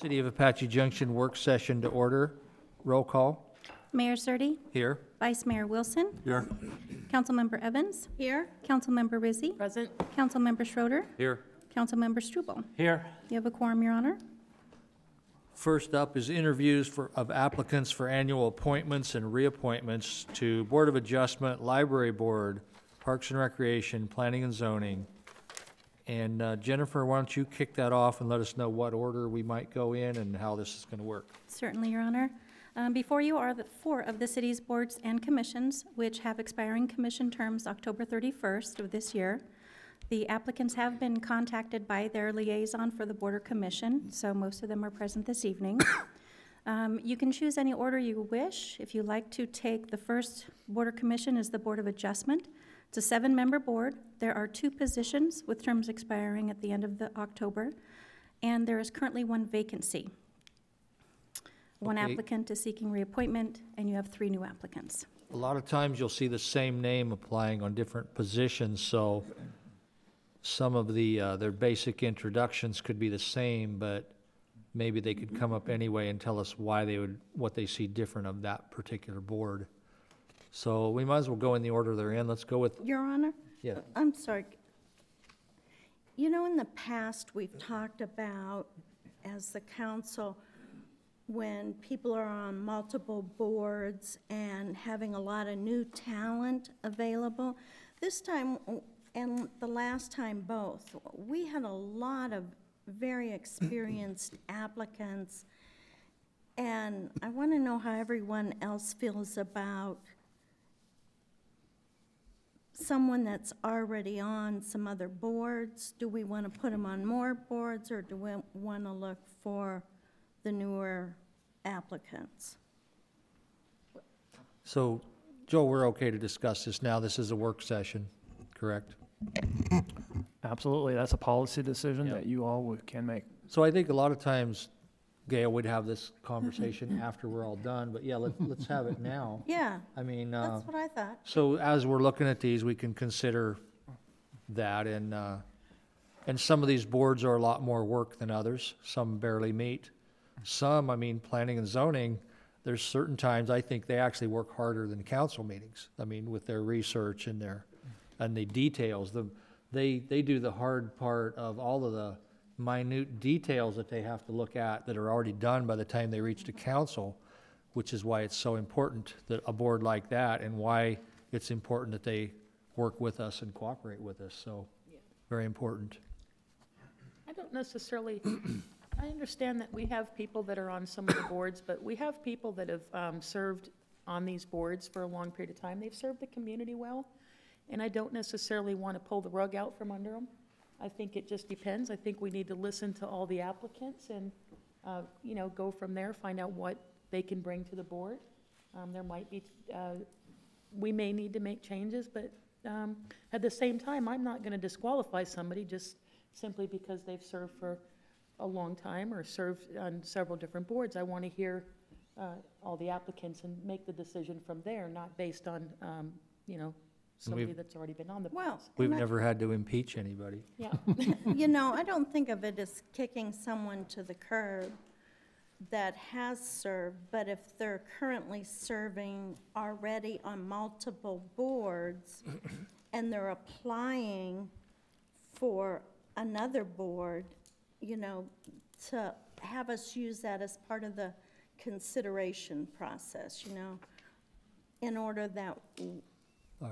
City of Apache Junction work session to order. Roll call. Mayor Surtee. Here. Vice Mayor Wilson. Here. Councilmember Evans. Here. Councilmember Rizzi. Present. Councilmember Schroeder. Here. Councilmember Struble. Here. You have a quorum, Your Honor. First up is interviews of applicants for annual appointments and reappointments to Board of Adjustment, Library Board, Parks and Recreation, Planning and Zoning. And Jennifer, why don't you kick that off and let us know what order we might go in and how this is going to work. Certainly, Your Honor. Before you are the four of the city's boards and commissions, which have expiring commission terms October 31st of this year. The applicants have been contacted by their liaison for the Board or Commission, so most of them are present this evening. You can choose any order you wish. If you like to take the first Board or Commission is the Board of Adjustment. It's a 7-member board. There are 2 positions with terms expiring at the end of October, and there is currently 1 vacancy. One applicant is seeking reappointment, and you have 3 new applicants. A lot of times you'll see the same name applying on different positions, so some of the their basic introductions could be the same, but maybe they could come up anyway and tell us why they would, what they see different of that particular board. So we might as well go in the order they're in. Let's go with Your Honor. Yeah. I'm sorry. You know, in the past we've talked about, as the council, when people are on multiple boards and having a lot of new talent available. This time, and the last time both, we had a lot of very experienced applicants, and I want to know how everyone else feels about someone that's already on some other boards. Do we want to put them on more boards, or do we want to look for the newer applicants? So, Joel, we're okay to discuss this now. This is a work session, correct? Absolutely. That's a policy decision that you all can make. So I think a lot of times, Gail, we'd have this conversation after we're all done, but yeah, let's have it now. Yeah. I mean, that's what I thought. So as we're looking at these, we can consider that, and some of these boards are a lot more work than others. Some barely meet. Some, I mean, planning and zoning, there's certain times I think they actually work harder than council meetings. I mean, with their research and their and the details, they do the hard part of all of the minute details that they have to look at that are already done by the time they reach the council, which is why it's so important that a board like that, and why it's important that they work with us and cooperate with us. So very important. I don't necessarily, I understand that we have people that are on some of the boards, but we have people that have served on these boards for a long period of time. They've served the community well. And I don't necessarily want to pull the rug out from under them. I think it just depends. I think we need to listen to all the applicants and, you know, go from there, find out what they can bring to the board. There might be, we may need to make changes, but at the same time, I'm not going to disqualify somebody just simply because they've served for a long time or served on several different boards. I want to hear all the applicants and make the decision from there, not based on, you know, somebody that's already been on the board. We've never had to impeach anybody. Yeah. You know, I don't think of it as kicking someone to the curb that has served, but if they're currently serving already on multiple boards and they're applying for another board, you know, to have us use that as part of the consideration process, you know, in order that right.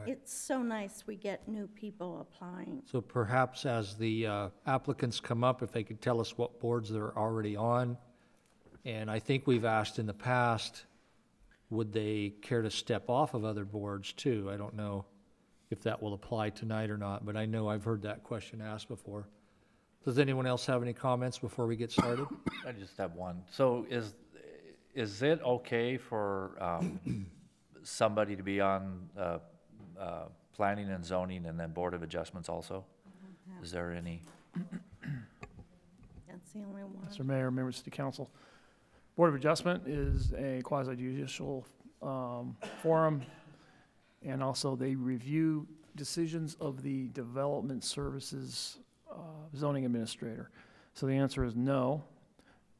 It's so nice we get new people applying. So perhaps as the applicants come up, if they could tell us what boards they're already on. And I think we've asked in the past, would they care to step off of other boards too? I don't know if that will apply tonight or not, but I know I've heard that question asked before. Does anyone else have any comments before we get started? I just have one. So is it okay for somebody to be on planning and zoning and then Board of Adjustments also? Is there any? That's the only one. Mr. Mayor, members of the council. Board of Adjustment is a quasi-judicial forum, and also they review decisions of the Development Services Zoning Administrator. So the answer is no.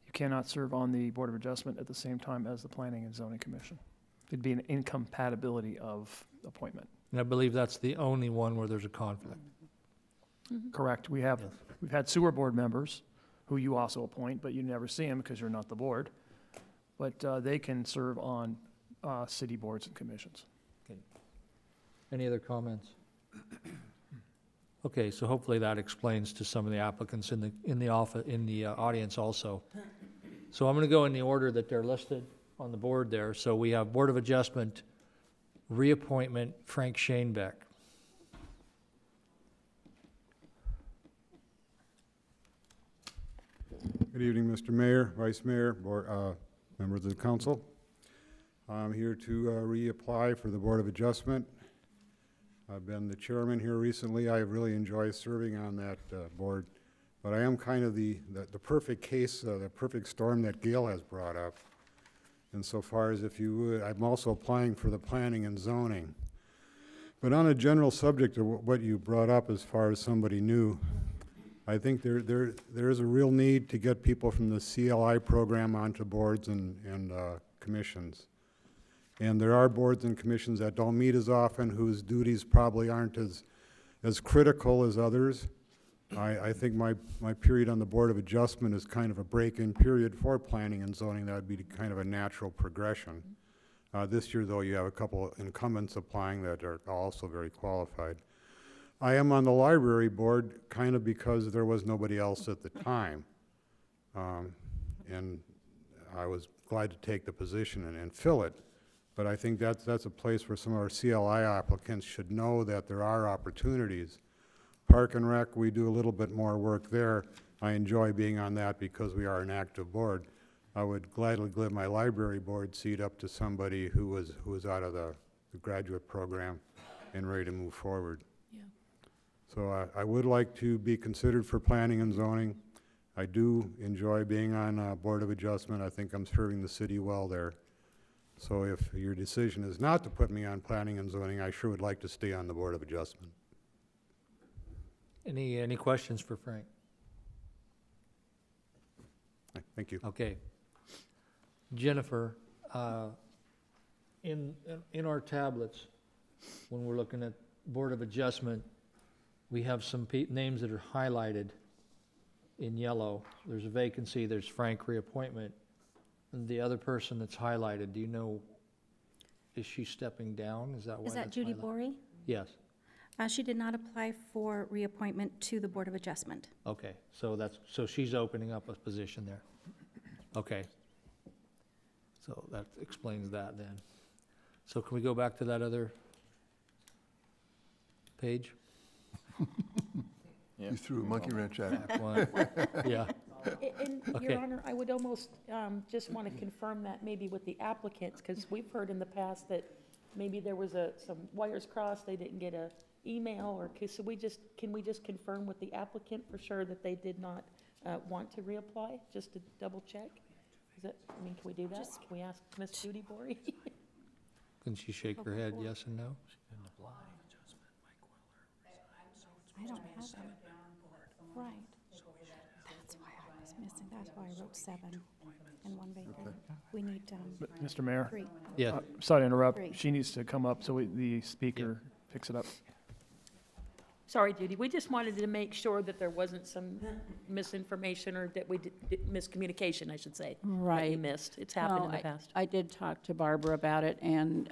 You cannot serve on the Board of Adjustment at the same time as the Planning and Zoning Commission. It'd be an incompatibility of appointment. And I believe that's the only one where there's a conflict. Mm-hmm. Correct. We have, yes. We've had sewer board members who you also appoint, but you never see them because you're not the board. But they can serve on city boards and commissions. Okay. Any other comments? Okay, so hopefully that explains to some of the applicants in the audience also. So I'm going to go in the order that they're listed on the board there. So we have Board of Adjustment, reappointment, Frank Shanebeck. Good evening, Mr. Mayor, Vice Mayor, board, members of the council. I'm here to reapply for the Board of Adjustment. I've been the chairman here recently. I really enjoy serving on that board, but I am kind of the perfect case, the perfect storm that Gail has brought up. Insofar as if you would, I'm also applying for the planning and zoning. But on a general subject of what you brought up as far as somebody new, I think there is a real need to get people from the CLI program onto boards and commissions. And there are boards and commissions that don't meet as often, whose duties probably aren't as critical as others. I think my period on the Board of Adjustment is kind of a break-in period for planning and zoning. That would be kind of a natural progression. This year, though, you have a couple incumbents applying that are also very qualified. I am on the library board kind of because there was nobody else at the time. And I was glad to take the position and fill it. But I think that's a place where some of our CLI applicants should know that there are opportunities. Park and Rec, we do a little bit more work there. I enjoy being on that because we are an active board. I would gladly give my library board seat up to somebody who was out of the graduate program and ready to move forward. Yeah. So I would like to be considered for planning and zoning. I do enjoy being on a Board of Adjustment. I think I'm serving the city well there. So if your decision is not to put me on planning and zoning, I sure would like to stay on the Board of Adjustment. Any questions for Frank? Thank you. Okay. Jennifer, in our tablets, when we're looking at Board of Adjustment, we have some names that are highlighted in yellow. There's a vacancy, there's Frank reappointment. And the other person that's highlighted, do you know, is she stepping down? Is that why? Is that Judy Borey? Yes. She did not apply for reappointment to the Board of Adjustment. Okay, so she's opening up a position there. Okay, so that explains that then. So can we go back to that other page? Yeah. You threw a monkey wrench at it. Yeah. And okay. Your Honor, I would almost just want to confirm that maybe with the applicants, because we've heard in the past that maybe there was some wires crossed. They didn't get a email, or so can we just confirm with the applicant for sure that they did not want to reapply, just to double check? Is that, I mean, can we do that? Just, can we ask Miss Judy Borey? Can she shake her head, yes and no? I don't have it. Right. That's why I was missing. That's why I wrote 7 and 1 vacant. Okay. We need Mr. Mayor. 3. Yeah. Sorry to interrupt. 3. She needs to come up so the speaker picks it up. Sorry, Judy. We just wanted to make sure that there wasn't some misinformation or that we miscommunication, I should say. Right. That missed. It's happened in the past. I did talk to Barbara about it, and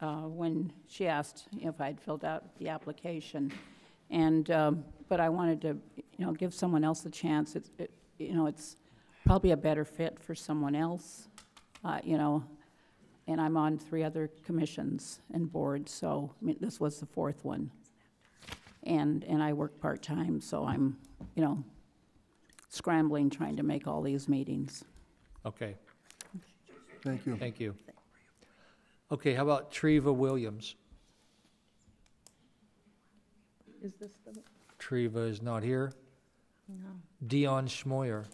when she asked if I'd filled out the application, and but I wanted to, give someone else a chance. It's probably a better fit for someone else, And I'm on 3 other commissions and boards, so I mean, this was the 4th one. And I work part-time, so I'm, scrambling trying to make all these meetings. Okay. Thank you. Thank you. Okay, how about Treva Williams? Is this the one? Treva is not here. No. Dionne Schmoyer.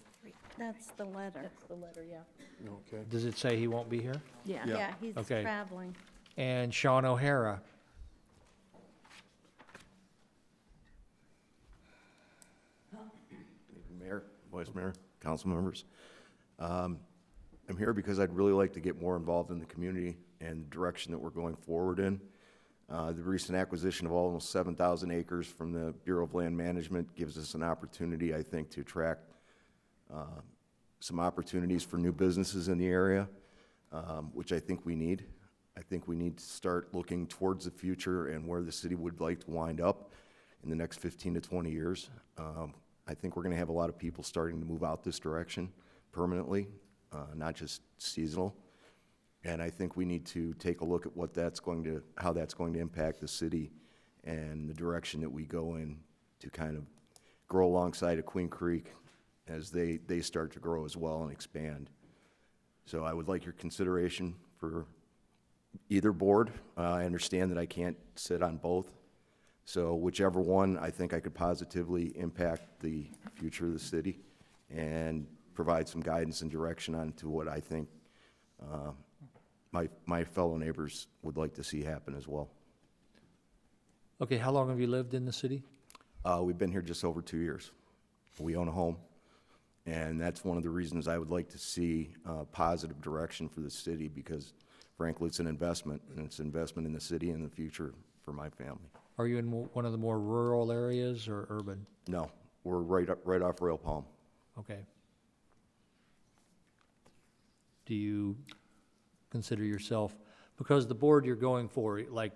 That's the letter. That's the letter, yeah. Okay. Does it say he won't be here? Yeah. Yeah, he's traveling. And Sean O'Hara. Mayor, Vice Mayor, Council members. I'm here because I'd really like to get more involved in the community and the direction that we're going forward in. The recent acquisition of almost 7,000 acres from the Bureau of Land Management gives us an opportunity, I think, to attract some opportunities for new businesses in the area, which I think we need. I think we need to start looking towards the future and where the city would like to wind up in the next 15 to 20 years. I think we're going to have a lot of people starting to move out this direction permanently, not just seasonal. And I think we need to take a look at what that's going to, how that's going to impact the city and the direction that we go in to kind of grow alongside of Queen Creek as they start to grow as well and expand. So I would like your consideration for either board. I understand that I can't sit on both. So whichever one, I think I could positively impact the future of the city and provide some guidance and direction on to what I think my fellow neighbors would like to see happen as well. Okay, how long have you lived in the city? We've been here just over 2 years. We own a home, and that's one of the reasons I would like to see positive direction for the city, because frankly it's an investment, and it's an investment in the city and the future for my family. Are you in one of the more rural areas or urban? No, we're right off Royal Palm. Okay. Do you consider yourself, because the board you're going for, like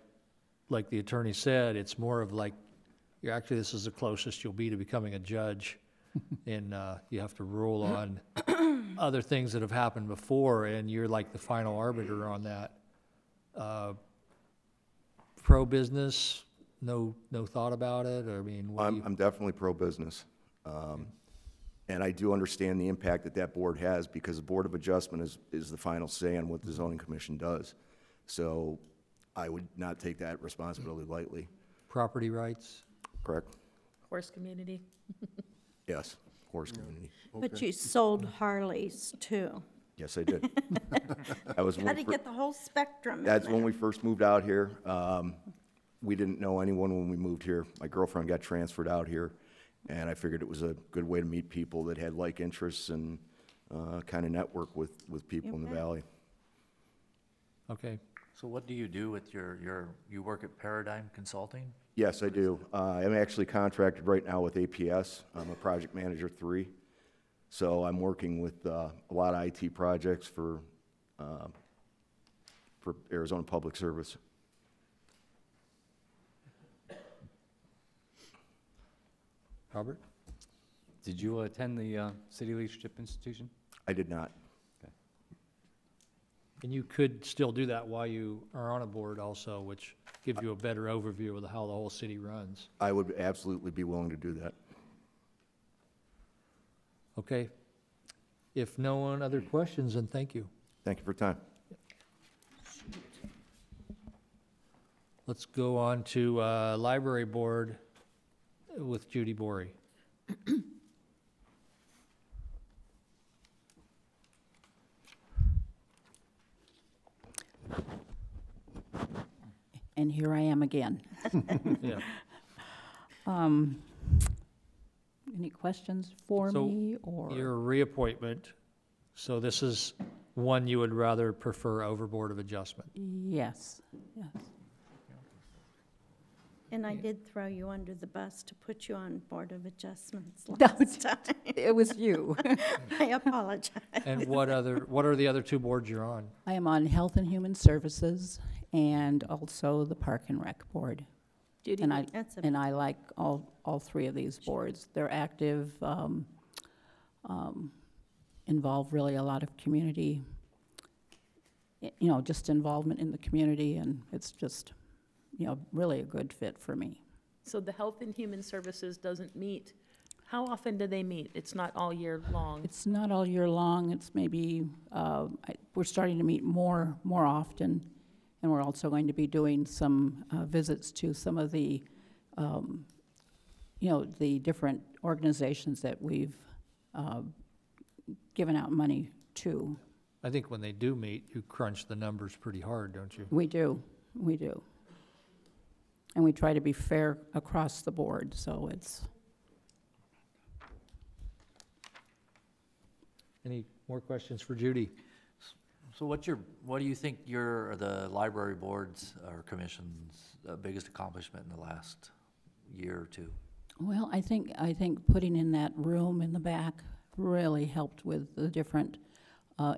the attorney said, it's more of like, you're actually, this is the closest you'll be to becoming a judge, and you have to rule on other things that have happened before, and you're like the final arbiter on that. Pro-business, no thought about it? Or, I mean, I'm definitely pro-business. Okay. And I do understand the impact that that board has, because the Board of Adjustment is the final say on what the Zoning Commission does. So I would not take that responsibility lightly. Property rights? Correct. Horse community? Yes, horse community. Okay. But you sold Harleys, too. Yes, I did. How did you get the whole spectrum? That's when we first moved out here. We didn't know anyone when we moved here. My girlfriend got transferred out here, and I figured it was a good way to meet people that had like interests and kind of network with people in the valley. Okay. So what do you do with you work at Paradigm Consulting? Yes, I do. I'm actually contracted right now with APS. I'm a project manager 3. So I'm working with a lot of IT projects for Arizona Public Service. Robert? Did you attend the City Leadership Institution? I did not. Okay. And you could still do that while you are on a board also, which gives you a better overview of how the whole city runs. I would absolutely be willing to do that. Okay. If no one other questions, then thank you. Thank you for your time. Let's go on to Library Board with Judy Borey. And here I am again. Yeah. Any questions for me? Or your reappointment, so this is one you would rather prefer over Board of Adjustment? Yes. And I did throw you under the bus to put you on Board of Adjustments last time. It was you. I apologize. And what are the other two boards you're on? I am on Health and Human Services and also the Park and Rec Board. Judy, and I like all three of these boards. They're active, involve really a lot of community, you know, just involvement in the community, and it's just, you know, really a good fit for me. So the Health and Human Services doesn't meet. How often do they meet? It's not all year long. It's not all year long. It's maybe, we're starting to meet more often, and we're also going to be doing some visits to some of the, you know, the different organizations that we've given out money to. I think when they do meet, you crunch the numbers pretty hard, don't you? We do. And we try to be fair across the board, so it's. Any More questions for Judy. So what do you think your, or the library board's or commission's biggest accomplishment in the last year or two? Well, I think putting in that room in the back really helped with the different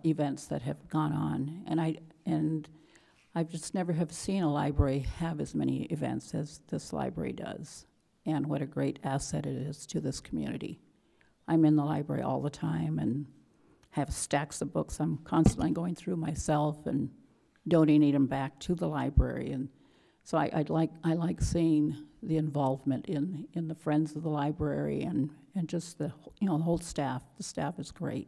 events that have gone on, and I've just never have seen a library have as many events as this library does, and what a great asset it is to this community. I'm in the library all the time and have stacks of books I'm constantly going through myself and donating them back to the library. And so I like seeing the involvement in the friends of the library and just the, you know, the whole staff. The staff is great.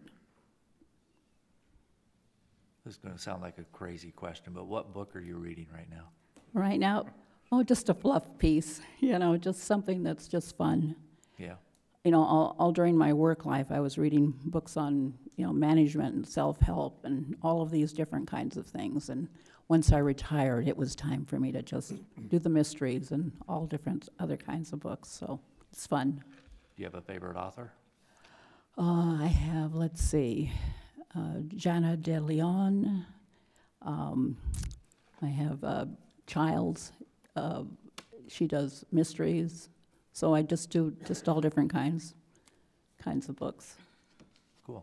This is going to sound like a crazy question, but what book are you reading right now? Right now, oh, just a fluff piece, you know, just something that's just fun. Yeah. You know, all during my work life, I was reading books on, you know, management and self-help and all of these different kinds of things. And once I retired, it was time for me to just do the mysteries and all different other kinds of books. So it's fun. Do you have a favorite author? I have, let's see, Jana de Leon. I have Childs. She does mysteries. So I just do just all different kinds of books. Cool.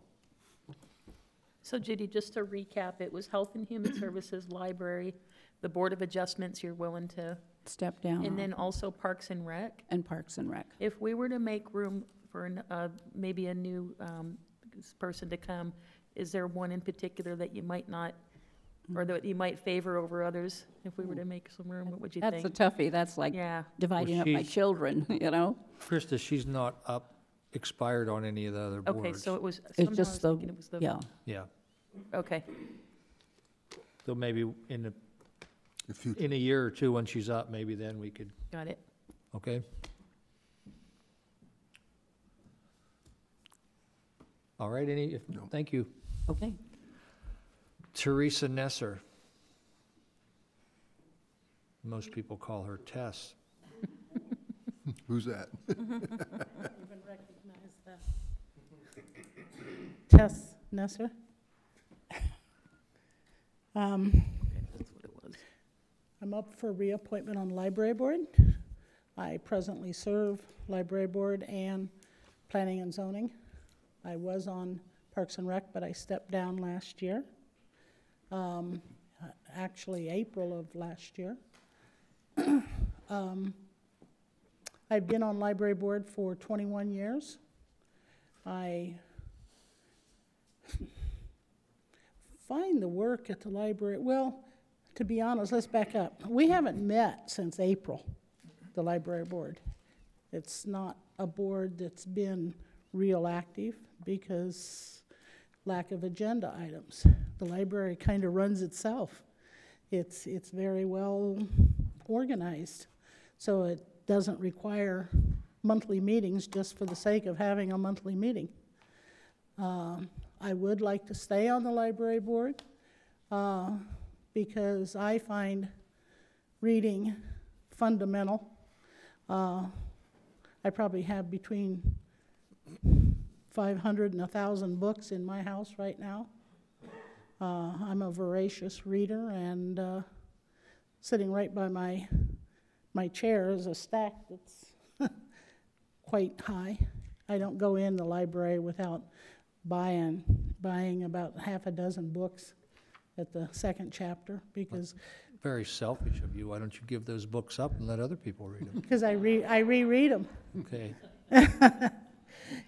So Judy, just to recap, it was Health and Human Services, Library, the Board of Adjustments you're willing to step down, and then also Parks and Rec. And Parks and Rec. If we were to make room for maybe a new person to come, is there one in particular that you might not, or that you might favor over others? If we were to make some room, what would you think? That's a toughie. That's like dividing up my children, you know? Krista, she's not expired on any of the other boards. Okay, so it was, it's just the, yeah. Okay. So maybe in a year or two when she's up, maybe then we could. Got it. Okay. All right, thank you. Okay. Teresa Nesser. Most people call her Tess. Who's that? I don't even recognize that. Tess Nesser. Okay, that's what it was. I'm up for reappointment on Library Board. I presently serve Library Board and Planning and Zoning. I was on Parks and Rec, but I stepped down last year. Actually April of last year. I've been on library board for 21 years. I find the work at the library, well, to be honest, let's back up. We haven't met since April, the library board. It's not a board that's been real active because lack of agenda items. The library kind of runs itself. It's very well organized, so it doesn't require monthly meetings just for the sake of having a monthly meeting. I would like to stay on the library board because I find reading fundamental. I probably have between 500 and 1,000 books in my house right now. I'm a voracious reader, and sitting right by my chair is a stack that's quite high. I don't go in the library without buying about half a dozen books at the second chapter because. That's very selfish of you. Why don't you give those books up and let other people read them? Because I reread them. Okay.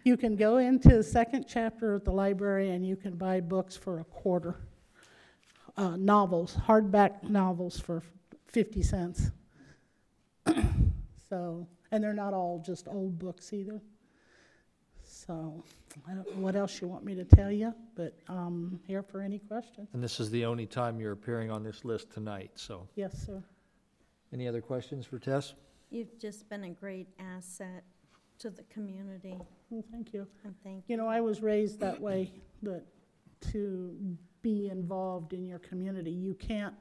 You can go into the second chapter at the library and you can buy books for $0.25. Novels, hardback novels for 50 cents. So, and they're not all just old books either. So, I don't know what else you want me to tell you, but I'm here for any questions. And this is the only time you're appearing on this list tonight, so. Yes, sir. Any other questions for Tess? You've just been a great asset to the community. Well, thank you. And thank you. You know, I was raised that way, that to be involved in your community. You can't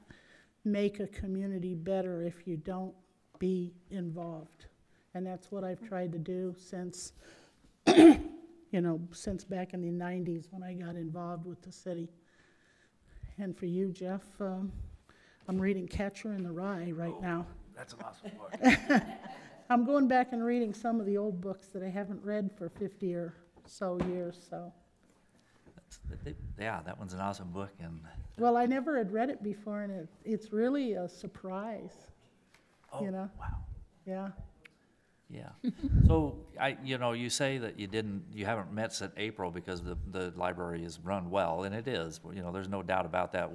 make a community better if you don't be involved. And that's what I've tried to do since, you you know, since back in the 90s when I got involved with the city. And for you, Jeff, I'm reading Catcher in the Rye right now. That's an awesome book. I'm going back and reading some of the old books that I haven't read for 50 or so years, so. Yeah, that one's an awesome book. And well, I never had read it before, and it's really a surprise. Oh, you know? Wow. Yeah. Yeah. So, you say that you haven't met since April because the library is run well, and it is. You know, there's no doubt about that.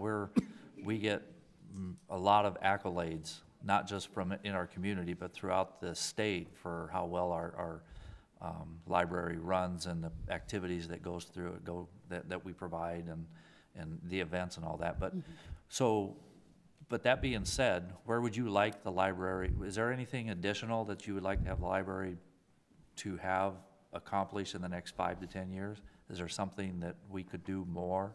We get a lot of accolades, not just from in our community, but throughout the state for how well our library runs and the activities that goes through it, that we provide and the events and all that. But so. But that being said, where would you like the library? Is there anything additional that you would like to have the library to have accomplished in the next 5 to 10 years? Is there something that we could do more?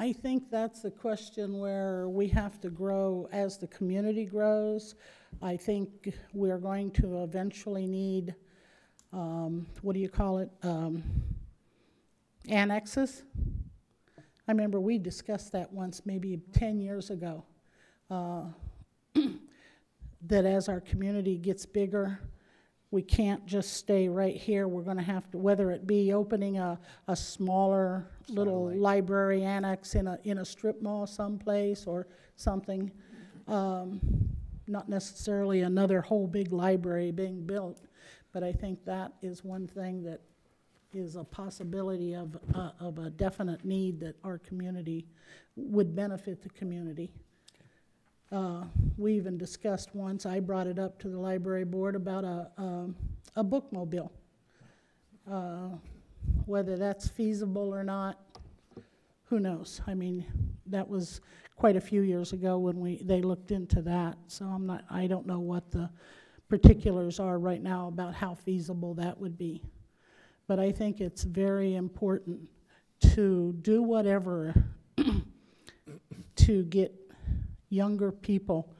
I think that's a question where we have to grow as the community grows. I think we're going to eventually need, annexes. I remember we discussed that once, maybe 10 years ago, that as our community gets bigger, we can't just stay right here. We're going to have to, whether it be opening a smaller little library annex in a strip mall someplace or something, not necessarily another whole big library being built, but I think that is one thing that is a possibility of a definite need that our community would benefit the community. Okay. We even discussed once, I brought it up to the library board about a bookmobile. Whether that's feasible or not, who knows? I mean, that was quite a few years ago when they looked into that. So I don't know what the particulars are right now about how feasible that would be. But I think it's very important to do whatever to get younger people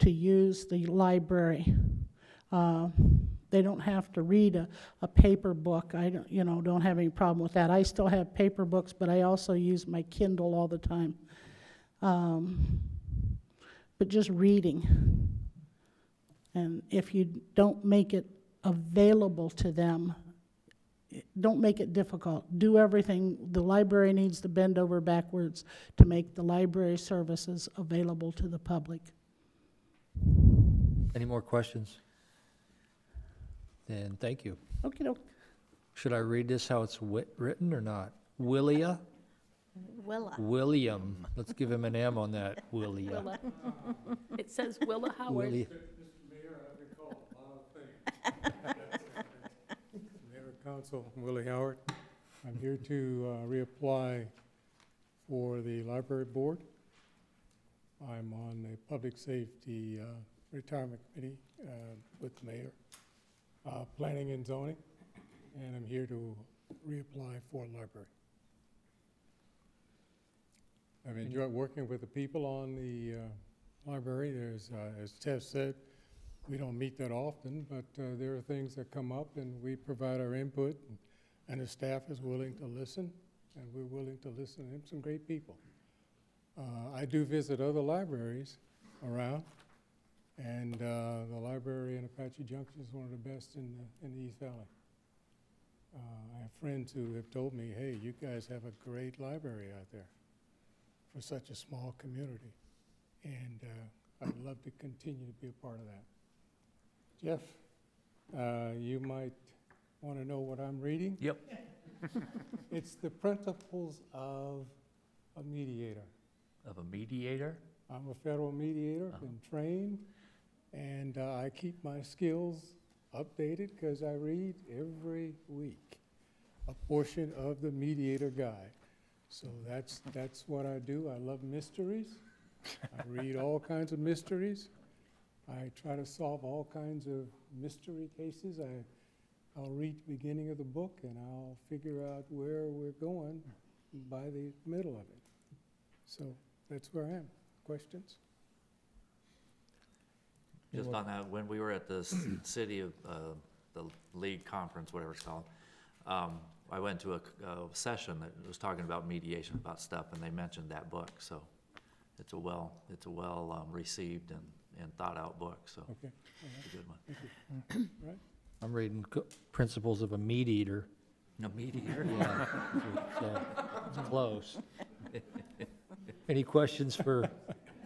to use the library. They don't have to read a paper book. I don't have any problem with that. I still have paper books, but I also use my Kindle all the time. But just reading. And if you don't make it available to them, don't make it difficult. Do everything. The library needs to bend over backwards to make the library services available to the public. Any more questions? Then thank you. Okie doke. Should I read this how it's written or not? Willia? Willa. William. Let's give him an M on that. Willia. Willa. It says Willa Howard. Willie. Mr. Mayor, I recall a lot of things. Council, Willie Howard. I'm here to reapply for the library board. I'm on the public safety retirement committee with the mayor, planning and zoning, and I'm here to reapply for library. I've enjoyed working with the people on the library. There's, as Tess said, we don't meet that often, but there are things that come up, and we provide our input, and the staff is willing to listen, and we're willing to listen to some great people. I do visit other libraries around, and the library in Apache Junction is one of the best in the East Valley. I have friends who have told me, hey, you guys have a great library out there for such a small community, and I'd love to continue to be a part of that. Jeff, you might want to know what I'm reading. Yep. It's the Principles of a Mediator. Of a mediator? I'm a federal mediator. I've been trained, and I keep my skills updated because I read every week a portion of the Mediator Guide. So that's what I do. I love mysteries. I read all kinds of mysteries. I try to solve all kinds of mystery cases. I'll read the beginning of the book, and I'll figure out where we're going by the middle of it. So that's where I am. Questions? Just on that, when we were at the city of the league conference, whatever it's called, I went to a session that was talking about mediation, about stuff, and they mentioned that book. So it's a well received and thought out book. So okay. It's a good one. Thank you. Right. I'm reading Principles of a Mediator. No, Mediator. Yeah, it's close. Any questions for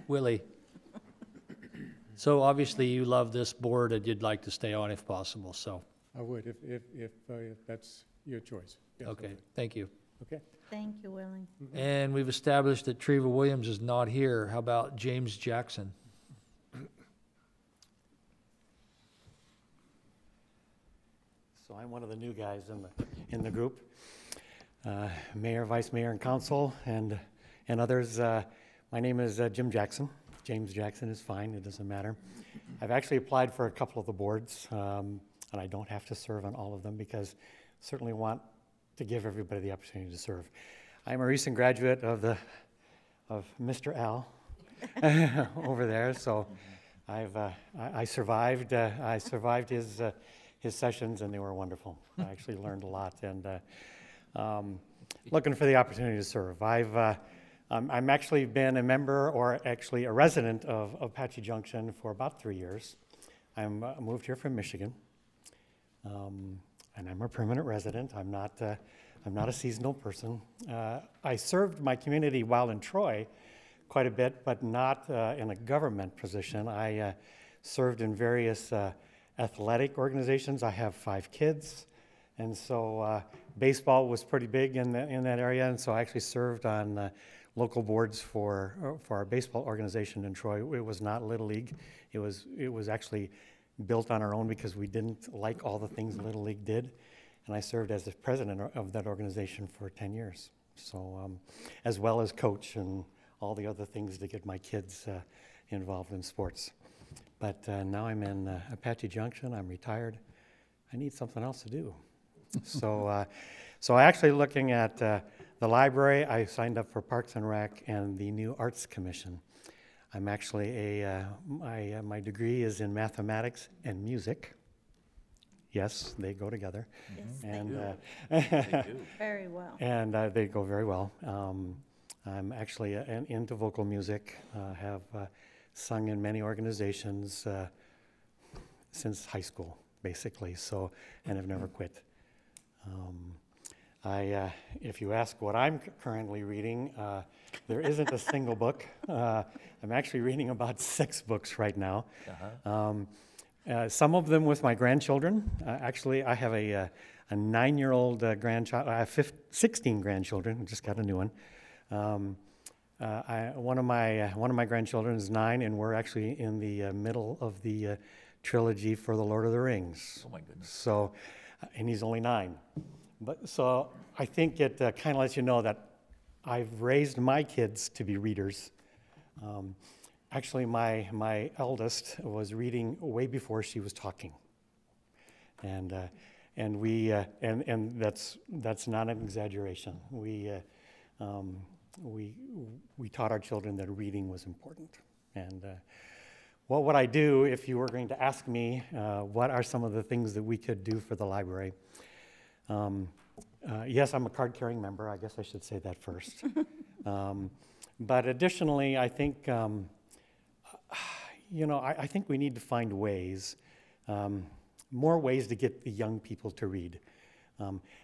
Willie? So obviously you love this board and you'd like to stay on if possible, so. I would, if that's your choice. Yes, okay, thank you. Okay. Thank you, Willie. Mm-hmm. And we've established that Treva Williams is not here. How about James Jackson? So I'm one of the new guys in the group. Mayor, Vice Mayor, and Council, and others. My name is Jim Jackson. James Jackson is fine, it doesn't matter. I've actually applied for a couple of the boards, and I don't have to serve on all of them because I certainly want to give everybody the opportunity to serve. I'm a recent graduate of Mr. Al over there, so I survived his sessions, and they were wonderful. I actually learned a lot, and looking for the opportunity to serve. I'm actually been a member or actually a resident of Apache Junction for about 3 years. I'm moved here from Michigan, and I'm a permanent resident. I'm not a seasonal person. I served my community while in Troy quite a bit, but not in a government position. I served in various athletic organizations. I have 5 kids, and so baseball was pretty big in that area, and so I actually served on local boards for our baseball organization in Troy. It was not Little League. It was actually built on our own because we didn't like all the things Little League did. And I served as the president of that organization for 10 years. So, as well as coach and all the other things to get my kids involved in sports. But now I'm in Apache Junction, I'm retired. I need something else to do. So I actually looking at the library, I signed up for Parks and Rec and the new Arts Commission. I'm actually my degree is in mathematics and music. Yes, they go together. Yes, and, they do. Very well. And they go very well. I'm actually into vocal music. Have sung in many organizations since high school, basically. So, and I've never quit. If you ask what I'm currently reading, there isn't a single book. I'm actually reading about 6 books right now. Uh-huh. Some of them with my grandchildren. Actually, I have a 9-year-old grandchild. I have 16 grandchildren. Just got a new one. One of my grandchildren is 9, and we're actually in the middle of the trilogy for The Lord of the Rings. Oh my goodness! So, and he's only 9. But, so I think it kind of lets you know that I've raised my kids to be readers. Actually, my eldest was reading way before she was talking, and we and that's not an exaggeration. We taught our children that reading was important. And what would I do if you were going to ask me what are some of the things that we could do for the library? Yes, I'm a card-carrying member. I guess I should say that first. But additionally, I think, I think we need to find ways, more ways to get the young people to read.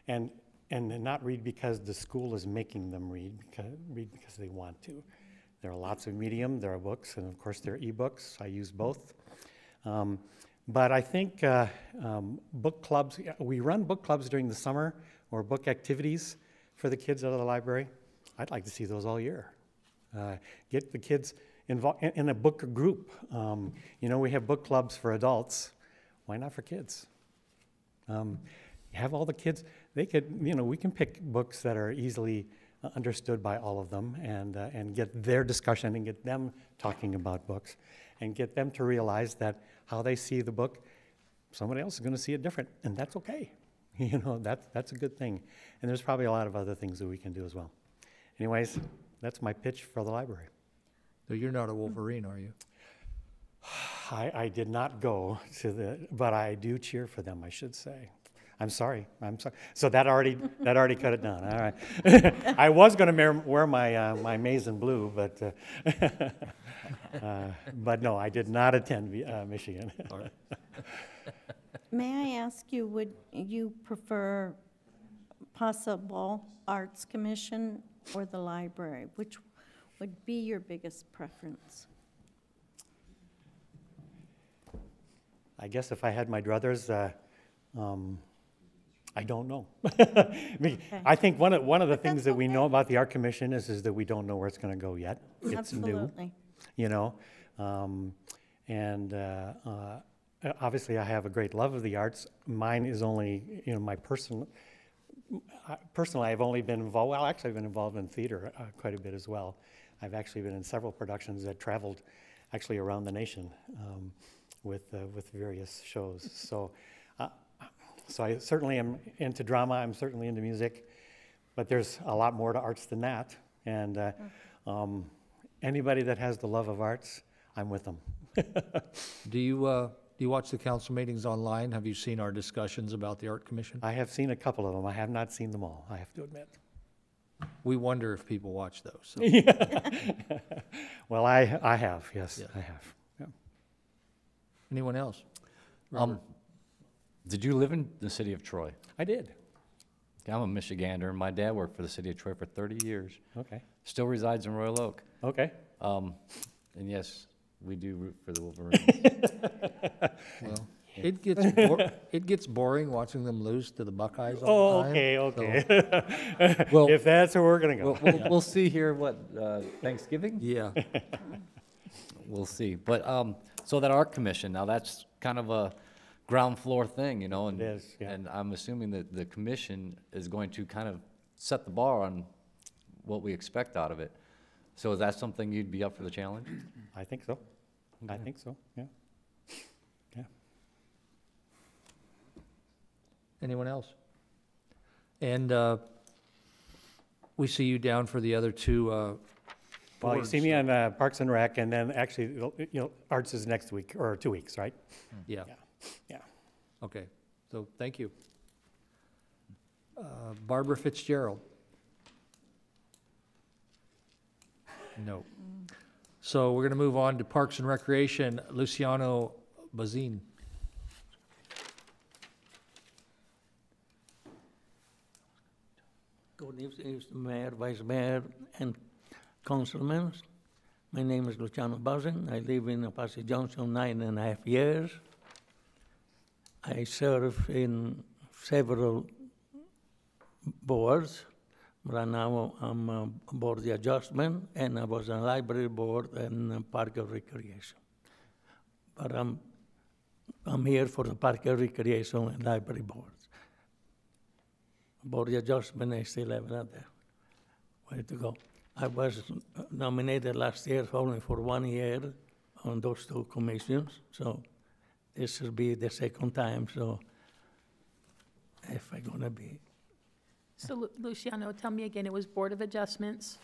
And not read because the school is making them read because they want to. There are lots of medium, there are books, and of course there are e-books. I use both. But I think book clubs, we run book clubs during the summer or book activities for the kids out of the library. I'd like to see those all year. Get the kids involved in a book group. We have book clubs for adults. Why not for kids? Have all the kids, they could, we can pick books that are easily understood by all of them and get their discussion and get them talking about books and get them to realize that how they see the book, somebody else is going to see it different, and that's okay. That's a good thing. And there's probably a lot of other things that we can do as well. Anyways, that's my pitch for the library. So you're not a Wolverine, are you? I did not go to the, but I do cheer for them, I should say. I'm sorry, I'm sorry. So that already cut it down, all right. I was gonna wear my, my maize and blue, but but no, I did not attend Michigan. May I ask you, would you prefer possible Arts Commission or the library? Which would be your biggest preference? I guess if I had my druthers, I don't know. I mean, okay. I think one of the things that we know about the Art Commission is that we don't know where it's going to go yet. It's Absolutely. New, you know, and obviously I have a great love of the arts. Mine is only, you know, my personally, I've only been involved. Well, actually, I've been involved in theater quite a bit as well. I've actually been in several productions that traveled, actually around the nation, with various shows. So. So I certainly am into drama, I'm certainly into music, but there's a lot more to arts than that. And anybody that has the love of arts, I'm with them. Do you watch the council meetings online? Have you seen our discussions about the Art Commission? I have seen a couple of them. I have not seen them all, I have to admit. We wonder if people watch those. So. Yeah. Well, I have, yes, yeah. I have. Yeah. Anyone else? Did you live in the city of Troy? I did. I'm a Michigander. My dad worked for the city of Troy for 30 years. Okay. Still resides in Royal Oak. Okay. And yes, we do root for the Wolverines. Well, yeah. it gets boring watching them lose to the Buckeyes all the time. Oh, okay, okay. So, well, if that's where we're going to go. We'll see here, what, Thanksgiving? Yeah. We'll see. But so that Art Commission, now that's kind of a ground floor thing, you know, and, it is, yeah. And I'm assuming that the commission is going to kind of set the bar on what we expect out of it. So is that something you'd be up for the challenge? I think so. Okay. I think so, yeah. Yeah. Anyone else? And we see you down for the other two. Well, you see me on Parks and Rec, and then actually, you know, Arts is next week, or 2 weeks, right? Yeah. Yeah. Yeah. Okay. So thank you. Barbara Fitzgerald. No. So we're going to move on to Parks and Recreation. Luciano Bazin. Good evening, Mayor, Vice Mayor, and Councilmen. My name is Luciano Bazin. I live in Apache Junction 9.5 years. I serve in several boards. Right now I'm on board the adjustment, and I was on library board and park and recreation. But I'm here for the park and recreation and library boards. Board the adjustment, I still have another way to go. I was nominated last year only for 1 year on those two commissions, so this will be the second time, so if I'm gonna be. So Luciano, tell me again, it was Board of Adjustments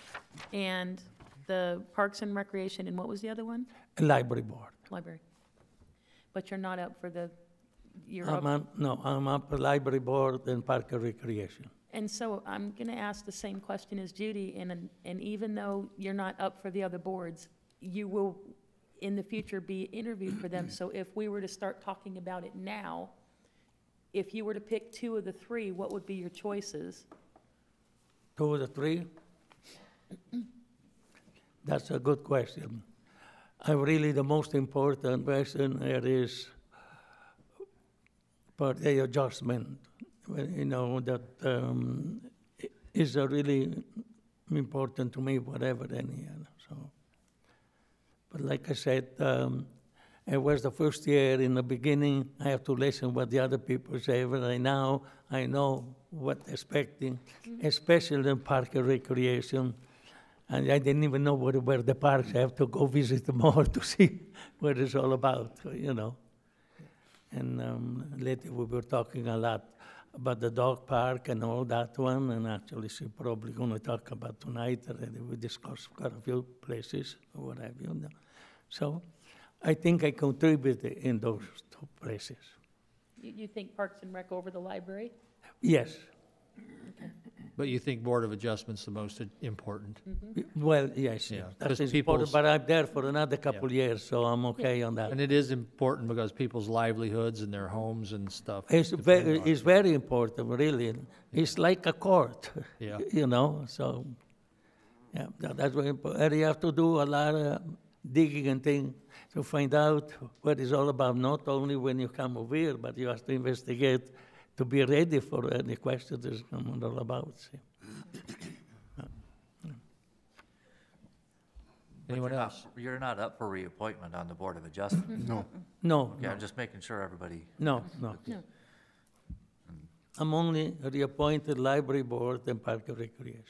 and the Parks and Recreation, and what was the other one? Library Board. Library. But you're not up for the, you're I'm up? No, I'm up for Library Board and Park and Recreation. And so I'm gonna ask the same question as Judy, and even though you're not up for the other boards, you will in the future be interviewed for them. So if we were to start talking about it now, if you were to pick two of the three, what would be your choices? Two of the three? That's a good question. I really, the most important question here is for the adjustment. You know, that is a really important to me, whatever any other. But like I said, it was the first year. In the beginning, I have to listen what the other people say. But right now, I know what expecting, especially in park and recreation. And I didn't even know where the parks. I have to go visit them all to see what it's all about, you know. And later we were talking a lot about the dog park and all that one. And actually, she's probably going to talk about tonight. Already we discussed quite a few places or what have you. So I think I contributed in those two places. You think Parks and Rec over the library? Yes. Okay. But you think Board of Adjustment's the most important? Mm-hmm. Well, yes. Yeah. That's important, but I'm there for another couple years, so I'm okay on that. And it is important because people's livelihoods and their homes and stuff. It's very important, really. Yeah. It's like a court, you know, so yeah, that's very important. And you have to do a lot of digging and things to find out what it's all about, not only when you come over here, but you have to investigate to be ready for any questions that's coming all about. Anyone else? You're not up for reappointment on the Board of Adjustment? No. No. Okay, no. I'm just making sure everybody... No, no. No. I'm only reappointed Library Board and Park and Recreation.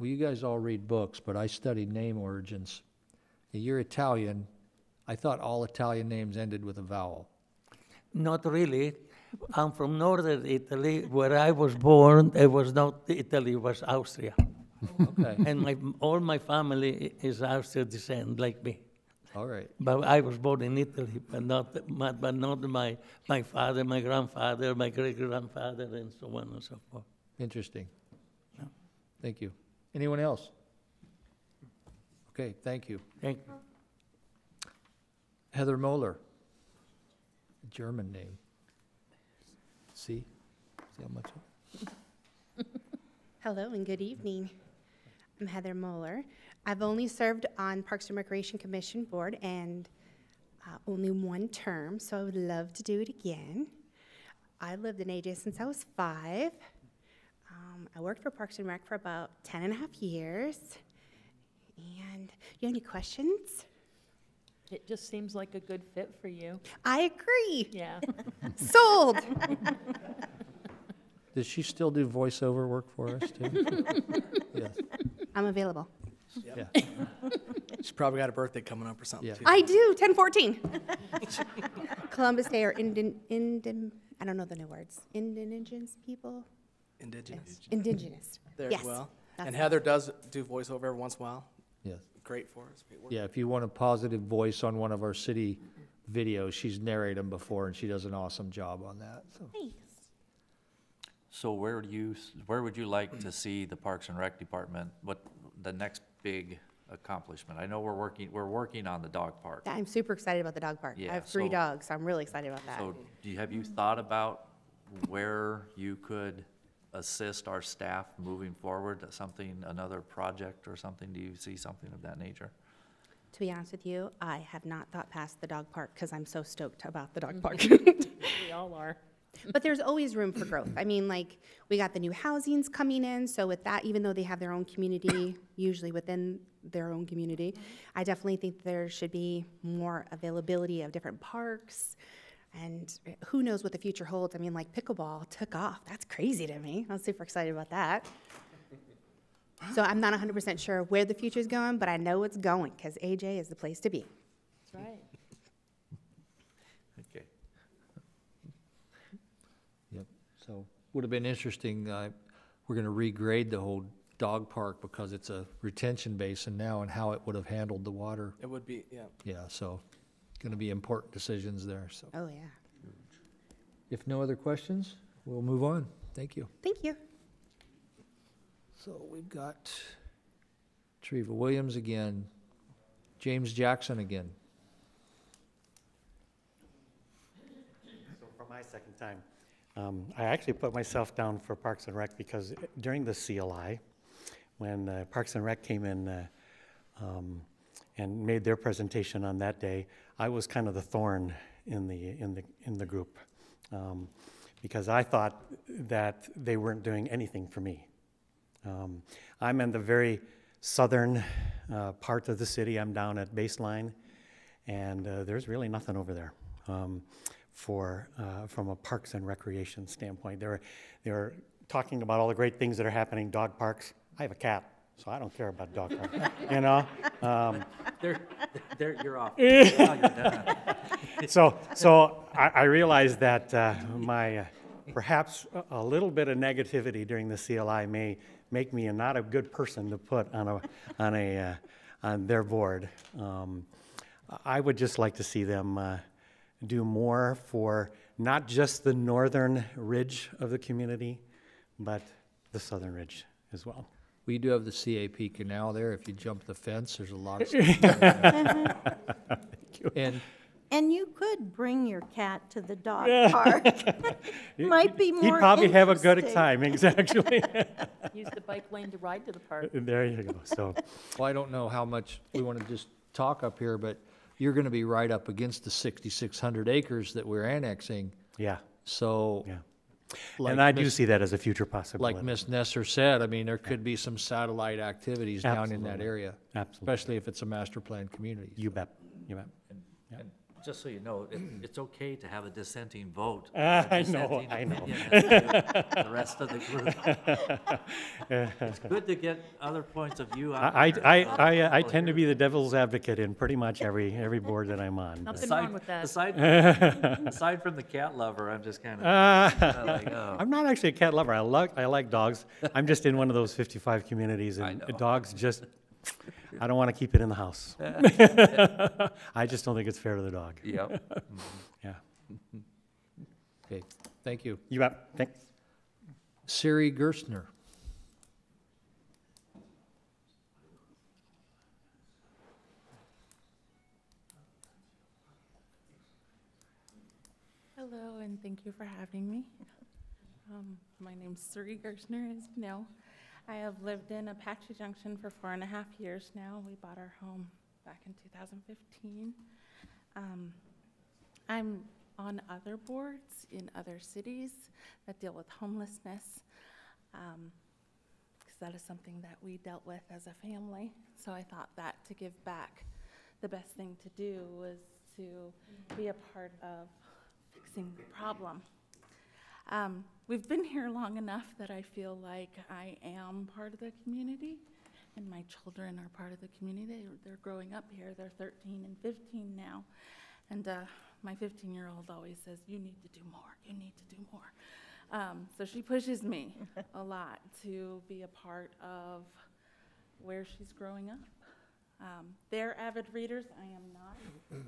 Well, you guys all read books, but I studied name origins. You're Italian. I thought all Italian names ended with a vowel. Not really. I'm from northern Italy. Where I was born, it was not Italy, it was Austria. Okay. And all my family is Austrian descent, like me. All right. But I was born in Italy, but not my father, my grandfather, my great-grandfather, and so on and so forth. Interesting. Yeah. Thank you. Anyone else? Okay, thank you. Thank you. Heather Moeller. German name. See how much? Hello and good evening. I'm Heather Moeller. I've only served on Parks and Recreation Commission Board and only one term, so I would love to do it again. I lived in AJ since I was 5. I worked for Parks and Rec for about 10.5 years. And do you have any questions? It just seems like a good fit for you. I agree. Yeah. Sold. Does she still do voiceover work for us, too? Yes. I'm available. Yep. Yeah. She's probably got a birthday coming up or something, too. I do, 10/14. Columbus Day or I don't know the new words. Indigenous people? Indigenous. Indigenous. There as well. That's and Heather does do voiceover every once in a while. Yes. Great for us. Great work. Yeah, if you want a positive voice on one of our city videos, she's narrated them before, and she does an awesome job on that. So. Thanks. So where would you like to see the Parks and Rec Department? What the next big accomplishment? I know we're working on the dog park. I'm super excited about the dog park. Yeah, I have 3 dogs, so I'm really excited about that. So have you thought about where you could assist our staff moving forward to another project or something? Do you see something of that nature? To be honest with you, I have not thought past the dog park because I'm so stoked about the dog park. We all are. But there's always room for growth. I mean, like, we got the new housings coming in, so with that, even though they have their own community, usually within their own community, I definitely think there should be more availability of different parks. And who knows what the future holds. I mean, like, pickleball took off. That's crazy to me. I'm super excited about that. So I'm not 100% sure where the future is going, but I know it's going because AJ is the place to be. That's right. Okay. Yep. So would have been interesting. We're going to regrade the whole dog park because it's a retention basin now, and how it would have handled the water. It would be, yeah. Yeah, so... going to be important decisions there. So. Oh, yeah. If no other questions, we'll move on. Thank you. Thank you. So we've got Treva Williams again, James Jackson again. So for my second time, I actually put myself down for Parks and Rec because during the CLI, when Parks and Rec came in and made their presentation on that day, I was kind of the thorn in the group because I thought that they weren't doing anything for me. I'm in the very southern part of the city. I'm down at Baseline, and there's really nothing over there from a parks and recreation standpoint. They're talking about all the great things that are happening, dog parks. I have a cat. So I don't care about dog park, you know. You're off. So I realized that my perhaps a little bit of negativity during the CLI may make me not a good person to put on their board. I would just like to see them do more for not just the northern ridge of the community, but the southern ridge as well. We do have the CAP canal there. If you jump the fence, there's a lot of stuff there. Thank you. And you could bring your cat to the dog park. Might be more interesting. He'd probably have a good time, exactly. Use the bike lane to ride to the park. There you go. So, well, I don't know how much we want to just talk up here, but you're going to be right up against the 6,600 acres that we're annexing. Yeah. So. Yeah. Like, and I do see that as a future possibility. Like Ms. Nesser said, I mean, there could be some satellite activities down in that area. Absolutely. Especially if it's a master plan community. You bet. You bet. And just so you know, it's okay to have a dissenting vote. I know. The rest of the group. It's good to get other points of view. I tend to be the devil's advocate in pretty much every board that I'm on. Nothing wrong with that. Aside from the cat lover, I'm just kind of like, oh. I'm not actually a cat lover. I like dogs. I'm just in one of those 55 communities, and dogs just. I don't want to keep it in the house. I just don't think it's fair to the dog. Yep. Mm-hmm. Yeah. Okay. Thank you. You bet. Thanks. Siri Gerstner. Hello, and thank you for having me. My name's Siri Gerstner, as you know. I have lived in Apache Junction for 4.5 years now. We bought our home back in 2015. I'm on other boards in other cities that deal with homelessness, because that is something that we dealt with as a family. So I thought that to give back, the best thing to do was to be a part of fixing the problem. We've been here long enough that I feel like I am part of the community, and my children are part of the community. They're growing up here. They're 13 and 15 now, and my 15-year-old always says, you need to do more, you need to do more. So she pushes me a lot to be a part of where she's growing up. They're avid readers. I am not.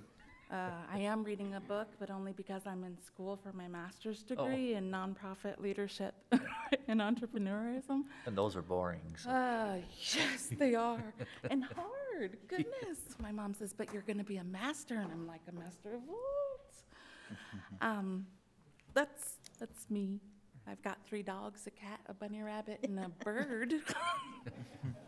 I am reading a book, but only because I'm in school for my master's degree in nonprofit leadership and entrepreneurism. And those are boring. So. Yes, they are. And hard. Goodness. My mom says, but you're going to be a master. And I'm like, a master of what? That's me. I've got 3 dogs, a cat, a bunny rabbit, and a bird.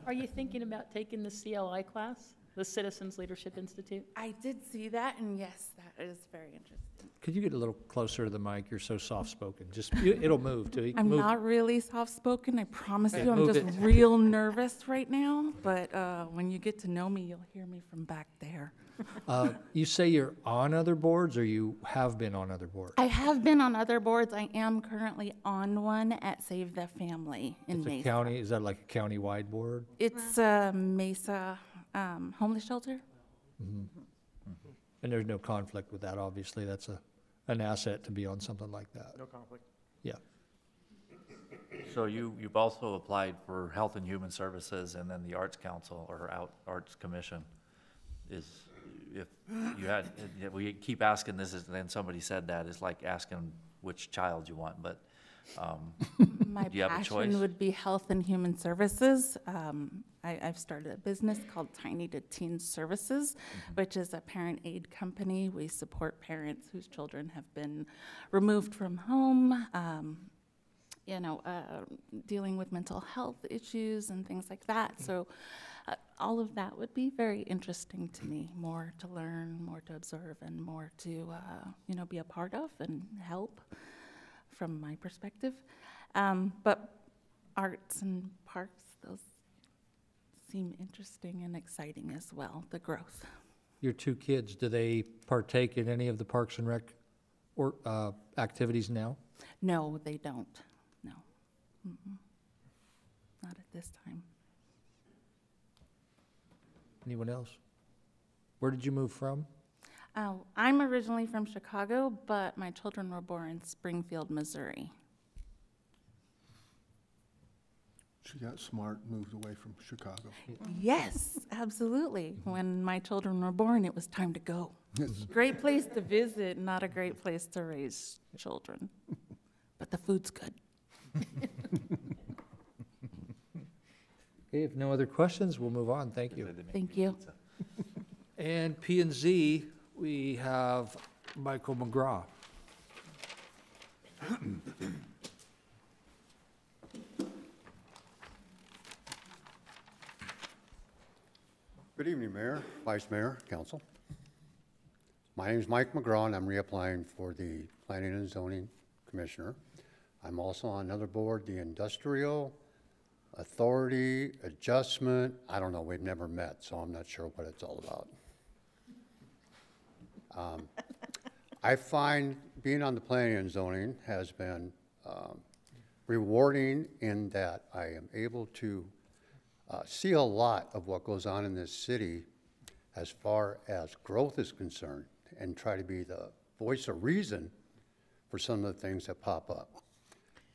Are you thinking about taking the CLI class? The Citizens Leadership Institute? I did see that, and yes, that is very interesting. Could you get a little closer to the mic? You're so soft-spoken. Just, it'll move. I'm not really soft-spoken. I promise you, I'm just real nervous right now. But when you get to know me, you'll hear me from back there. You say you're on other boards, or you have been on other boards? I have been on other boards. I am currently on one at Save the Family in Mesa. It's a county. Is that like a county-wide board? It's Mesa. Homeless shelter. Mm-hmm. Mm-hmm. And there's no conflict with that, obviously. That's an asset to be on something like that. No conflict. Yeah. So you've also applied for Health and Human Services, and then the Arts Council or Arts Commission. We keep asking this, and then somebody said that it's like asking which child you want, but my passion would be Health and Human Services. I've started a business called Tiny to Teen Services, which is a parent aid company. We support parents whose children have been removed from home, dealing with mental health issues and things like that. So all of that would be very interesting to me, more to learn, more to observe, and more to, be a part of and help from my perspective. But arts and parks, those seem interesting and exciting as well, the growth. Your 2 kids, do they partake in any of the Parks and Rec or activities now? No, they don't, no. Mm-mm. Not at this time. Anyone else? Where did you move from? I'm originally from Chicago, but my children were born in Springfield, Missouri. She got smart, moved away from Chicago. Yes, absolutely. When my children were born, it was time to go. Great place to visit, not a great place to raise children. But the food's good. Okay, if no other questions, we'll move on. Thank you. Thank you. And P&Z, we have Michael McGraw. Good evening, Mayor, Vice Mayor, Council. My name is Mike McGraw, and I'm reapplying for the Planning and Zoning Commissioner. I'm also on another board, the Industrial Authority Adjustment. I don't know, we've never met, so I'm not sure what it's all about. I find being on the Planning and Zoning has been rewarding in that I am able to see a lot of what goes on in this city as far as growth is concerned, and try to be the voice of reason for some of the things that pop up.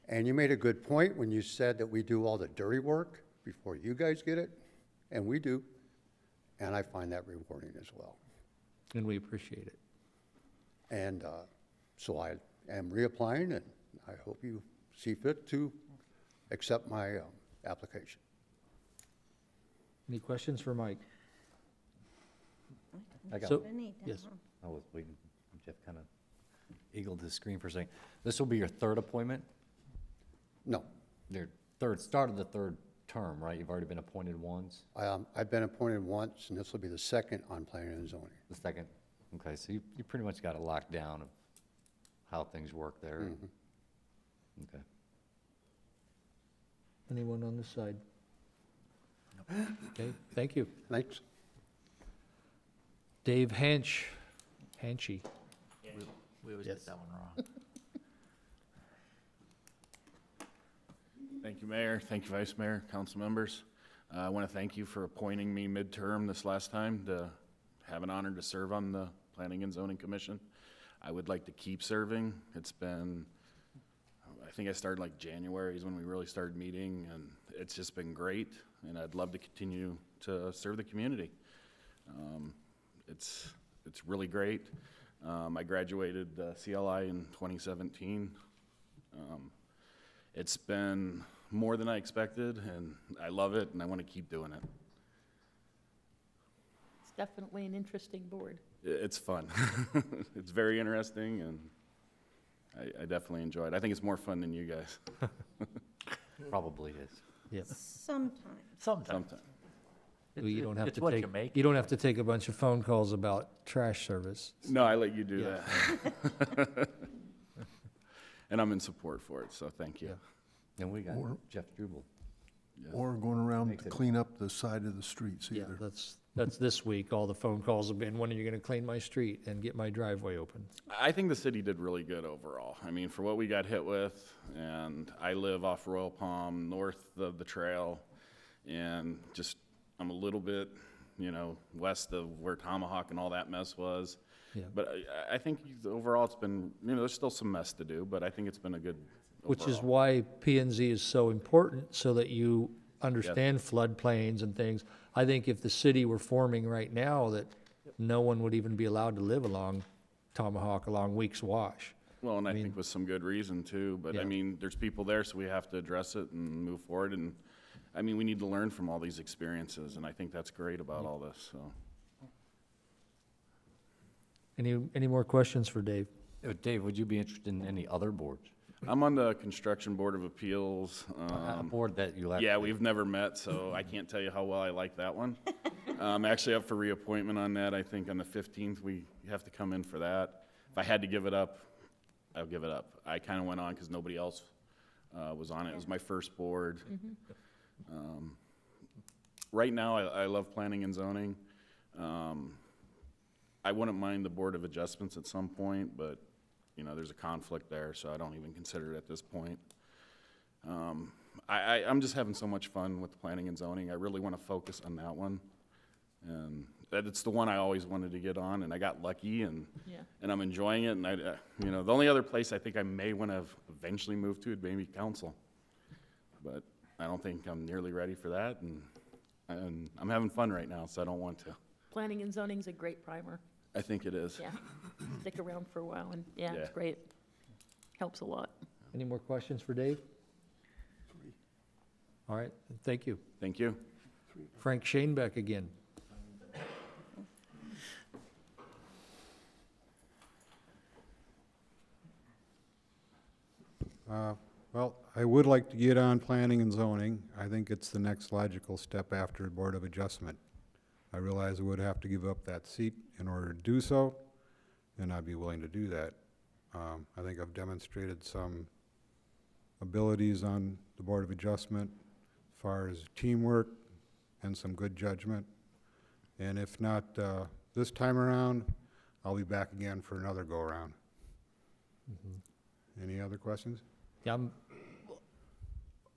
And you made a good point when you said that we do all the dirty work before you guys get it, and we do, and I find that rewarding as well. And we appreciate it. And so I am reapplying, and I hope you see fit to accept my application. Any questions for Mike? I got it. Yes. I was waiting. Jeff kind of eagled his screen for a second. This will be your third appointment? No. Your third, start of the third term, right? You've already been appointed once? I've been appointed once, and this will be the second on Planning and Zoning. The second? Okay, so you pretty much got a lockdown of how things work there. Mm-hmm. Okay. Anyone on this side? No. Okay, thank you. Thanks. Dave Hench. Henchy. Yeah. We always get that one wrong. Thank you, Mayor. Thank you, Vice Mayor, Council members. I want to thank you for appointing me midterm this last time to have an honor to serve on the Planning and Zoning Commission. I would like to keep serving. It's been, I think I started like January is when we really started meeting, and it's just been great, and I'd love to continue to serve the community. It's really great. I graduated CLI in 2017. It's been more than I expected, and I love it, and I want to keep doing it. It's definitely an interesting board. It's fun. It's very interesting, and I definitely enjoy it. I think it's more fun than you guys. Probably is. Yep. Sometimes. Well, you don't have to take. You don't have to take a bunch of phone calls about trash service. No, I let you do that. And I'm in support for it, so thank you. Yeah. And we got Jeff Drubel. Yeah. Or going around to clean up the side of the streets either. Yeah, that's this week. All the phone calls have been, when are you going to clean my street and get my driveway open? I think the city did really good overall. I mean, for what we got hit with, and I live off Royal Palm, north of the trail, and just I'm a little bit, west of where Tomahawk and all that mess was. Yeah. But I think overall it's been, there's still some mess to do, but I think it's been a good overall. Which is why P&Z is so important, so that you understand floodplains and things. I think if the city were forming right now, that no one would even be allowed to live along Tomahawk, along Weeks Wash. Well, and I think with some good reason too, but I mean, there's people there, so we have to address it and move forward. And I mean, we need to learn from all these experiences, and I think that's great about all this, so. Any more questions for Dave? Dave, would you be interested in any other boards? I'm on the Construction Board of Appeals. A board that you like? Yeah, we've never met, so I can't tell you how well I like that one. I'm actually up for reappointment on that. I think on the 15th we have to come in for that. If I had to give it up, I'll give it up. I kind of went on because nobody else was on it. It was my first board. Mm-hmm. Right now, I love Planning and Zoning. I wouldn't mind the Board of Adjustments at some point, but there's a conflict there, so I don't even consider it at this point. I'm just having so much fun with Planning and Zoning. I really want to focus on that one, and it's the one I always wanted to get on, and I got lucky, and and I'm enjoying it. And I, the only other place I think I may want to eventually move to would maybe council, but I don't think I'm nearly ready for that, and I'm having fun right now, so I don't want to. Planning and zoning is a great primer. I think it is. Yeah, stick around for a while, and yeah, it's great. Helps a lot. Any more questions for Dave? All right, thank you. Thank you. Frank Shanebeck again. Well, I would like to get on planning and zoning. I think it's the next logical step after Board of Adjustment. I realize I would have to give up that seat in order to do so, and I'd be willing to do that. I think I've demonstrated some abilities on the Board of Adjustment as far as teamwork and some good judgment. And if not this time around, I'll be back again for another go-around. Mm-hmm. Any other questions? Yeah, I'm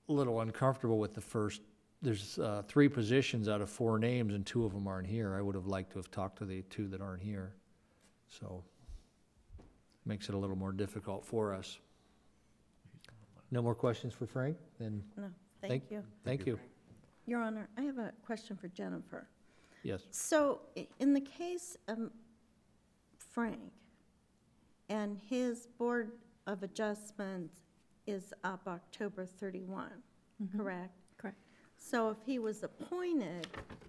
a little uncomfortable with the first. There's 3 positions out of 4 names, and 2 of them aren't here. I would have liked to have talked to the 2 that aren't here. So it makes it a little more difficult for us. No more questions for Frank? Then no, thank you. Thank you. Your Honor, I have a question for Jennifer. Yes. So in the case of Frank and his Board of Adjustment is up October 31, mm-hmm. correct? Correct. So if he was appointed,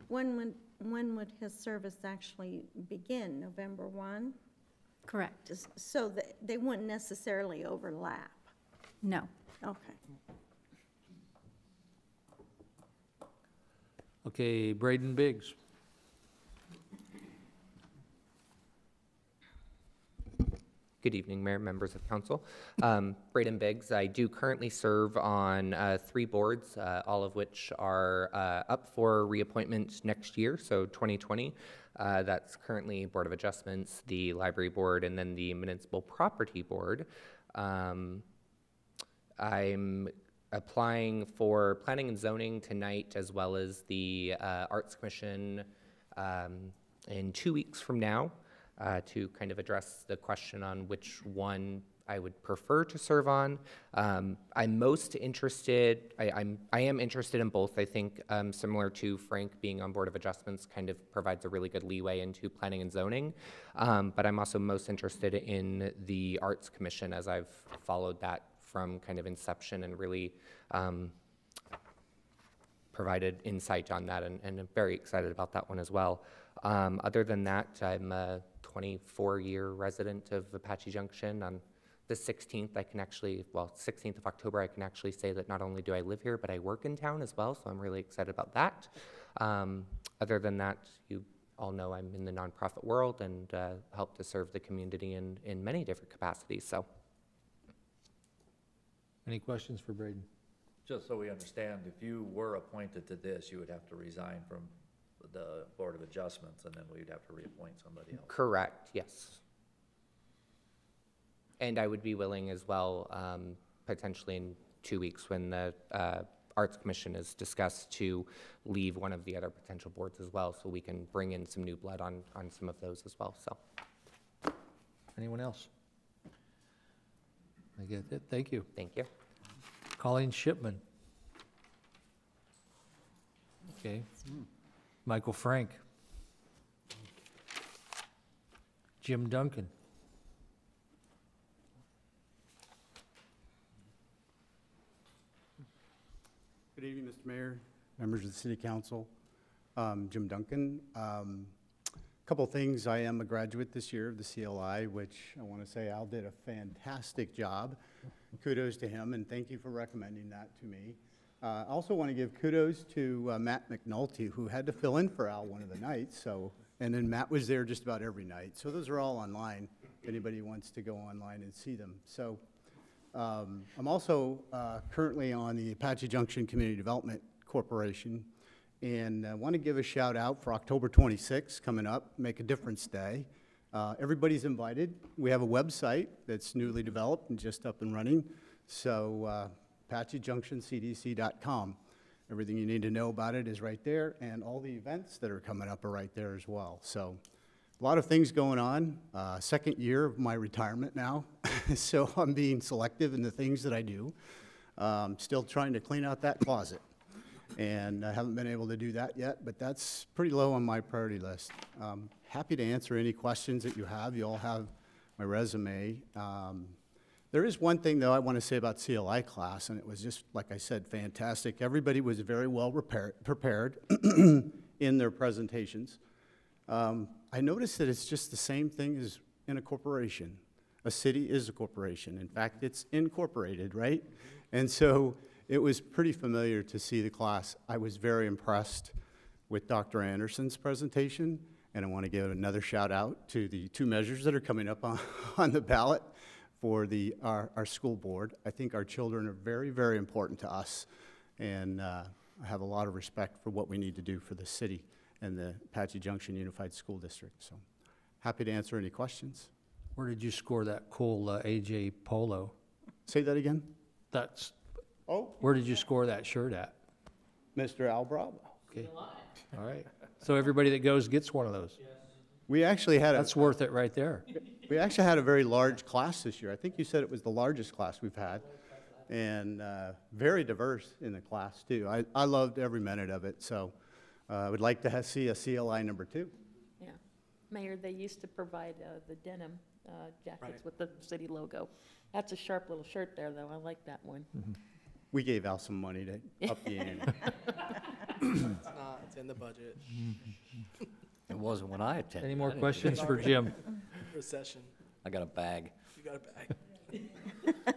when would his service actually begin? November 1? Correct. So they wouldn't necessarily overlap? No. Okay. Okay, Braden Biggs. Good evening, Mayor, members of council. Braden Biggs. I do currently serve on 3 boards, all of which are up for reappointment next year, so 2020. That's currently Board of Adjustments, the Library Board, and then the Municipal Property Board. I'm applying for Planning and Zoning tonight, as well as the Arts Commission in 2 weeks from now. To kind of address the question on which one I would prefer to serve on. I'm most interested, I am interested in both. I think similar to Frank, being on Board of Adjustments kind of provides a really good leeway into planning and zoning, but I'm also most interested in the Arts Commission, as I've followed that from kind of inception and really provided insight on that, and I'm very excited about that one as well. Other than that, I'm a 24-year resident of Apache Junction. On the 16th, 16th of October, I can actually say that not only do I live here, but I work in town as well, so I'm really excited about that. Other than that, you all know I'm in the nonprofit world and help to serve the community in many different capacities, so. Any questions for Braden? Just so we understand, if you were appointed to this, you would have to resign from the Board of Adjustments, and then we'd have to reappoint somebody else. Correct, yes. And I would be willing as well, potentially in 2 weeks when the Arts Commission is discussed, to leave one of the other potential boards as well, so we can bring in some new blood on some of those as well, so. Anyone else? I get it, thank you. Thank you. Colleen Shipman. Okay. Mm. Michael Frank. Jim Duncan. Good evening, Mr. Mayor, members of the City Council. Jim Duncan. Couple things. I am a graduate this year of the CLI, which I want to say Al did a fantastic job. Kudos to him, and thank you for recommending that to me. I also want to give kudos to Matt McNulty, who had to fill in for Al one of the nights. So, and then Matt was there just about every night. So those are all online, if anybody wants to go online and see them. So I'm also currently on the Apache Junction Community Development Corporation, and I want to give a shout out for October 26th coming up, Make a Difference Day. Everybody's invited. We have a website that's newly developed and just up and running. So. ApacheJunctionCDC.com. Everything you need to know about it is right there, and all the events that are coming up are right there as well. So a lot of things going on. Second year of my retirement now, so I'm being selective in the things that I do. Still trying to clean out that closet, and I haven't been able to do that yet, but that's pretty low on my priority list. Happy to answer any questions that you have. You all have my resume. There is one thing, though, I want to say about CLI class, and it was just, like I said, fantastic. Everybody was very well prepared in their presentations. I noticed that it's just the same thing as in a corporation. A city is a corporation. In fact, it's incorporated, right? And so it was pretty familiar to see the class. I was very impressed with Dr. Anderson's presentation, and I want to give another shout out to the two measures that are coming up on the ballot for our school board. I think our children are very, very important to us, and I have a lot of respect for what we need to do for the city and the Apache Junction Unified School District. So happy to answer any questions. Where did you score that cool AJ polo? Say that again? That's, oh, where did you score that shirt at? Mr. Al Bravo. Okay. All right. So everybody that goes gets one of those. Yes. We actually had that's worth it right there. We actually had a very large class this year. I think you said it was the largest class we've had, and very diverse in the class too. I loved every minute of it, so I would like to see a CLI number 2. Yeah. Mayor, they used to provide the denim jackets right with the city logo. That's a sharp little shirt there, though. I like that one. Mm-hmm. We gave Al some money to up the ante. It's not. It's in the budget. It wasn't when I attended. Any more questions for Jim? Recession. I got a bag. You got a bag.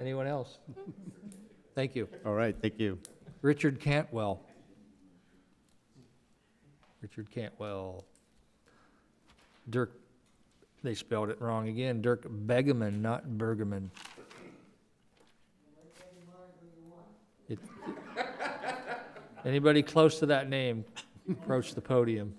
Anyone else? Thank you. All right. Thank you. Richard Cantwell. Richard Cantwell. Dirk. They spelled it wrong again. Dirk Bergmann, not Bergman. Anybody close to that name, approach the podium.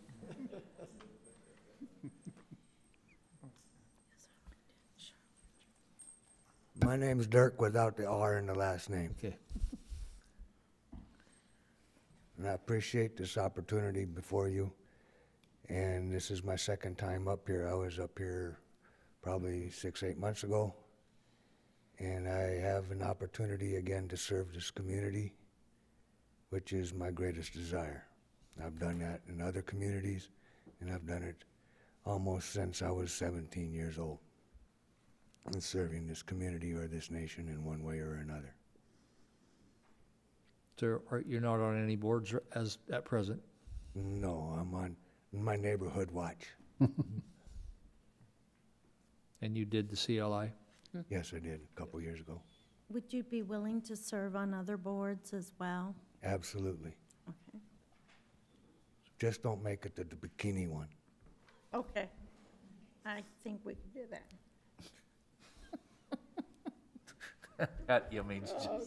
My name's Dirk without the R in the last name. Okay. And I appreciate this opportunity before you. And this is my second time up here. I was up here probably 6 or 8 months ago. And I have an opportunity again to serve this community, which is my greatest desire. I've done that in other communities, and I've done it almost since I was 17 years old, in serving this community or this nation in one way or another. So you're not on any boards as at present? No, I'm on my neighborhood watch. And you did the CLI? Yes, I did a couple years ago. Would you be willing to serve on other boards as well? Absolutely. Okay. Just don't make it to the bikini one. Okay. I think we can do that. That you mean just. Oh,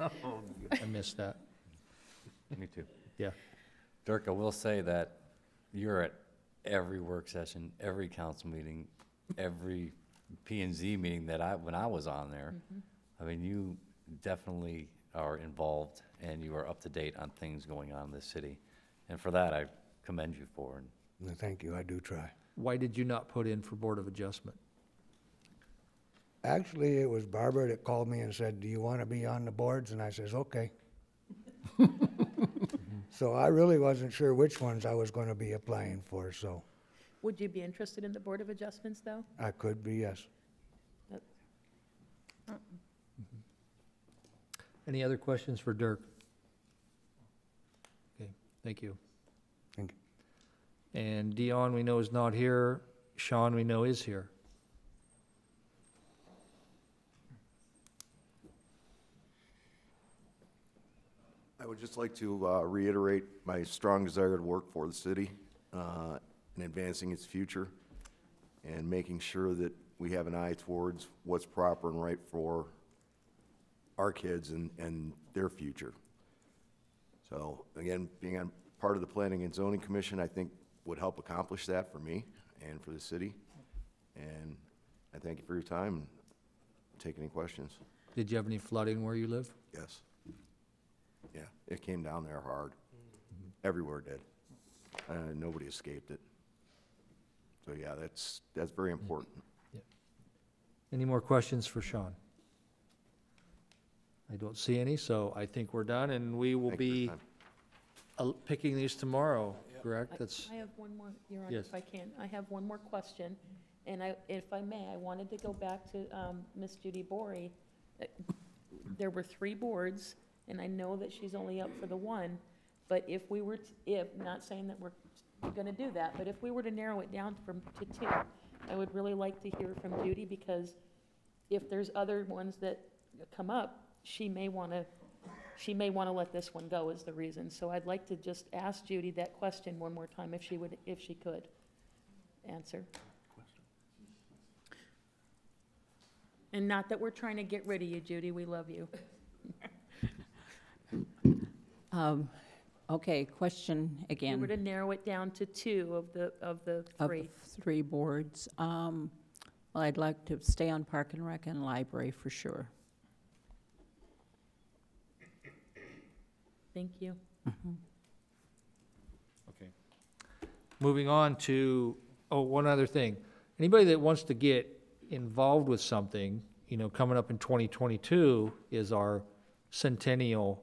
God. Oh, I missed that. Me too. Yeah. Dirk, I will say that you're at every work session, every council meeting, every P&Z meeting that when I was on there. Mm-hmm. I mean, you definitely are involved, and you are up to date on things going on in this city. And for that, I commend you for it. Thank you. I do try. Why did you not put in for Board of Adjustment? Actually, it was Barbara that called me and said, do you want to be on the boards? And I says, okay. So I really wasn't sure which ones I was going to be applying for, so. Would you be interested in the Board of Adjustments, though? I could be, yes. Any other questions for Dirk? Okay, thank you. Thank you. And Dionne, we know, is not here. Sean, we know, is here. I would just like to reiterate my strong desire to work for the city in advancing its future and making sure that we have an eye towards what's proper and right for our kids and their future. So again, being on part of the Planning and Zoning Commission, I think would help accomplish that for me and for the city. And I thank you for your time and take any questions. Did you have any flooding where you live? Yes. Yeah, it came down there hard. Mm-hmm. Everywhere it did. Nobody escaped it. So yeah, that's very important. Mm-hmm. Yeah. Any more questions for Sean? I don't see any, so I think we're done, and we will be picking these tomorrow, correct? That's. I have one more, Your Honor, if I can. I have one more question, and if I may, I wanted to go back to Ms. Judy Borey. There were three boards, and I know that she's only up for the one, but if we were, not saying that we're going to do that, but if we were to narrow it down to two, I would really like to hear from Judy, because if there's other ones that come up, she may want to let this one go is the reason. So I'd like to just ask Judy that question one more time, if she would, if she could answer. And not that we're trying to get rid of you, Judy, we love you. Okay, question again. We were to narrow it down to two of the three boards. Well, I'd like to stay on Park and Rec and Library for sure. Thank you. Mm-hmm. Okay. Moving on to, one other thing. Anybody that wants to get involved with something, you know, coming up in 2022 is our centennial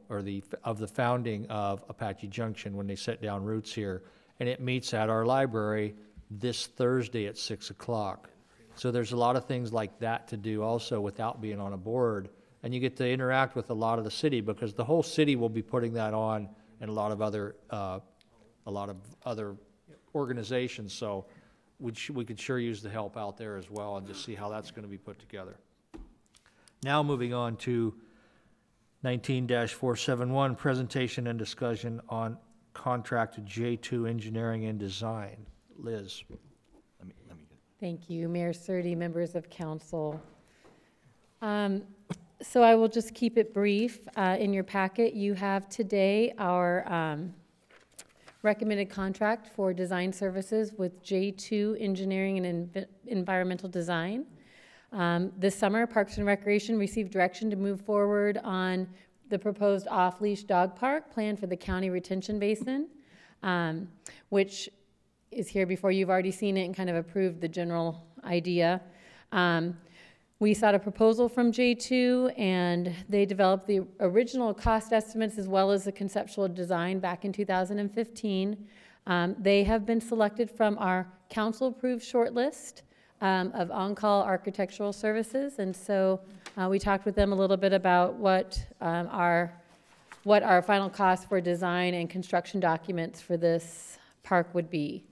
of the founding of Apache Junction, when they set down roots here, and it meets at our library this Thursday at 6 o'clock. So there's a lot of things like that to do also without being on a board, and you get to interact with a lot of the city, because the whole city will be putting that on, and a lot of other organizations. So we could sure use the help out there as well, and just see how that's going to be put together. Now moving on to 19-471, presentation and discussion on contract J2 Engineering and Design. Liz. Thank you, Mayor Surtee, members of council. So I will just keep it brief. In your packet, you have today our recommended contract for design services with J2 Engineering and Environmental Design. This summer, Parks and Recreation received direction to move forward on the proposed off-leash dog park plan for the county retention basin, which is here before. You've already seen it and kind of approved the general idea. We sought a proposal from J2, and they developed the original cost estimates as well as the conceptual design back in 2015. They have been selected from our council-approved shortlist of on-call architectural services, and so we talked with them a little bit about what our final cost for design and construction documents for this park would be.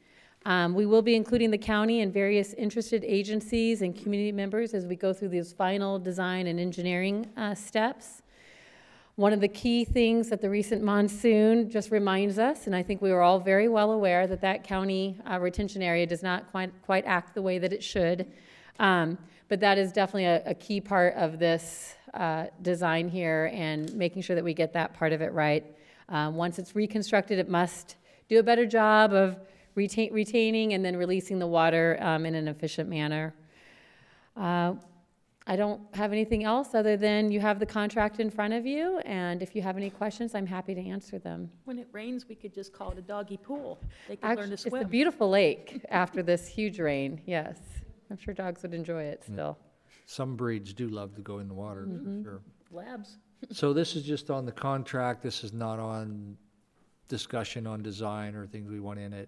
We will be including the county and various interested agencies and community members as we go through these final design and engineering steps. One of the key things that the recent monsoon just reminds us, and I think we were all very well aware, that that county retention area does not quite act the way that it should. But that is definitely a key part of this design here, and making sure that we get that part of it right. Once it's reconstructed, it must do a better job of retaining and then releasing the water in an efficient manner. I don't have anything else other than you have the contract in front of you, and if you have any questions, I'm happy to answer them. When it rains, we could just call it a doggy pool. They could learn to swim. It's a beautiful lake after this huge rain, yes. I'm sure dogs would enjoy it still. Some breeds do love to go in the water, for sure. Labs. So this is just on the contract. This is not on discussion on design or things we want in it.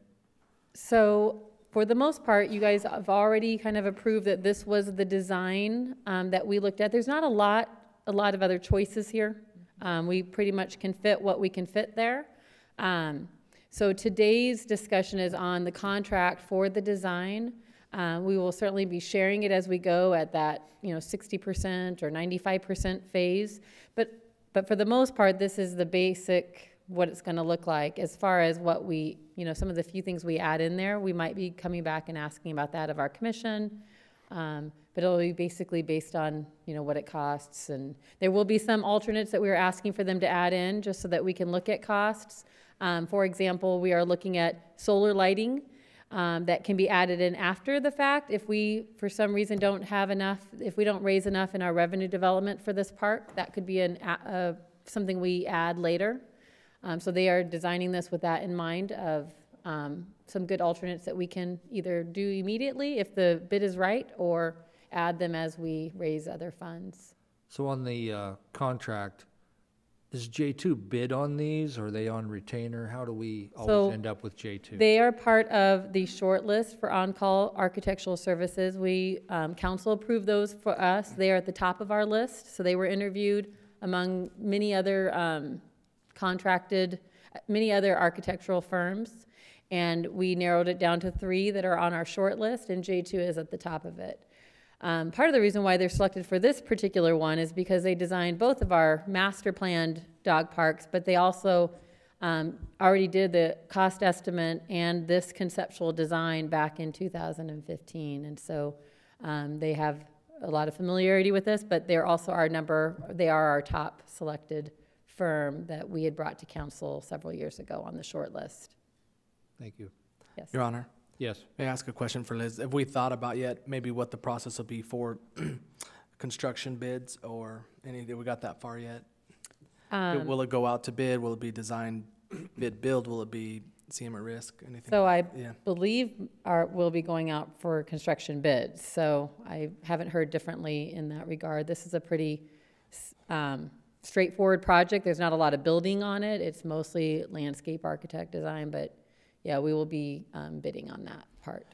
So for the most part, you guys have already kind of approved that this was the design that we looked at. There's not a lot of other choices here. We pretty much can fit what we can fit there. So today's discussion is on the contract for the design. We will certainly be sharing it as we go at that, 60% or 95% phase. But for the most part, this is the basic what it's going to look like. As far as what we, some of the few things we add in there, we might be coming back and asking about that of our commission, but it'll be basically based on, what it costs. And there will be some alternates that we're asking for them to add in just so that we can look at costs. For example, we are looking at solar lighting that can be added in after the fact if we, for some reason, don't have enough, if we don't raise enough in our revenue development for this park. That could be something we add later. So they are designing this with that in mind of some good alternates that we can either do immediately if the bid is right, or add them as we raise other funds. So on the contract, is J2 bid on these, or are they on retainer? How do we always end up with J2? They are part of the short list for on-call architectural services. We, council approved those for us. They are at the top of our list. So they were interviewed among many other many other architectural firms. And we narrowed it down to 3 that are on our short list, and J2 is at the top of it. Part of the reason why they're selected for this particular one is because they designed both of our master planned dog parks, but they also already did the cost estimate and this conceptual design back in 2015. And so they have a lot of familiarity with this, but they're also our they are our top selected firm that we had brought to council several years ago on the short list. Thank you. Yes. Your Honor. Yes. May I ask a question for Liz? Have we thought about yet maybe what the process will be for construction bids or any? Have we got that far yet? Will it go out to bid? Will it be design, bid, build? Will it be CM at risk? Anything? So I believe we'll be going out for construction bids. So I haven't heard differently in that regard. This is a pretty straightforward project. There's not a lot of building on it. It's mostly landscape architect design, but yeah, we will be bidding on that part.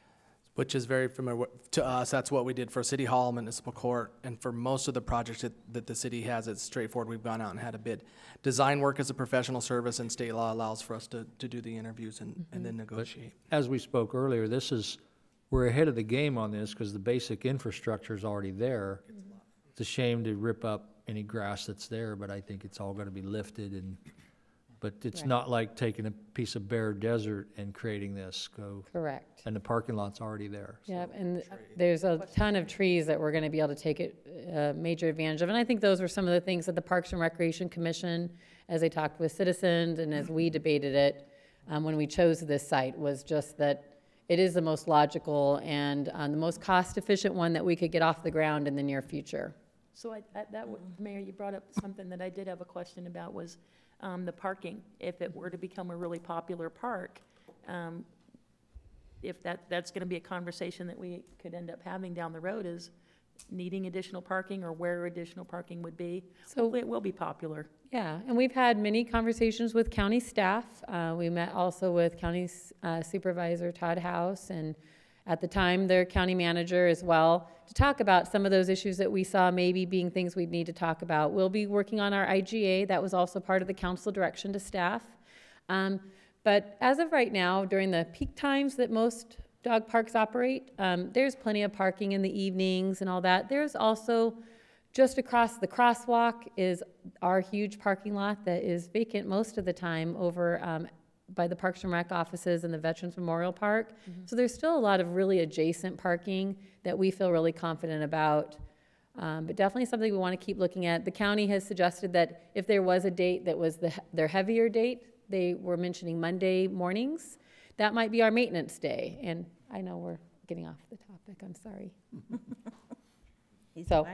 Which is very familiar to us. That's what we did for City Hall, Municipal Court, and for most of the projects that the city has, it's straightforward. We've gone out and had a bid. Design work is a professional service, and state law allows for us to do the interviews and then negotiate. But as we spoke earlier, we're ahead of the game on this because the basic infrastructure is already there. It's a shame to rip up any grass that's there, but I think it's all going to be lifted and. But it's right. Not like taking a piece of bare desert and creating this. Correct. And the parking lot's already there. So. Yeah, and there's a ton of trees that we're going to be able to take major advantage of. And I think those were some of the things that the Parks and Recreation Commission, as they talked with citizens and as we debated it when we chose this site, was just that it is the most logical and the most cost-efficient one that we could get off the ground in the near future. So Mayor, you brought up something that I did have a question about was, the parking, if it were to become a really popular park, if that's going to be a conversation that we could end up having down the road, is needing additional parking or where additional parking would be. So hopefully it will be popular. Yeah, and we've had many conversations with county staff. We met also with county supervisor Todd House and at the time their county manager as well to talk about some of those issues that we saw maybe being things we'd need to talk about. We'll be working on our IGA. That was also part of the council direction to staff. But as of right now, during the peak times that most dog parks operate, there's plenty of parking in the evenings and all that. There's also just across the crosswalk is our huge parking lot that is vacant most of the time over by the Parks and Rec offices and the Veterans Memorial Park. Mm-hmm. So there's still a lot of really adjacent parking that we feel really confident about, but definitely something we want to keep looking at. The county has suggested that if there was a date that was their heavier date, they were mentioning Monday mornings, that might be our maintenance day. And I know we're getting off the topic, I'm sorry. So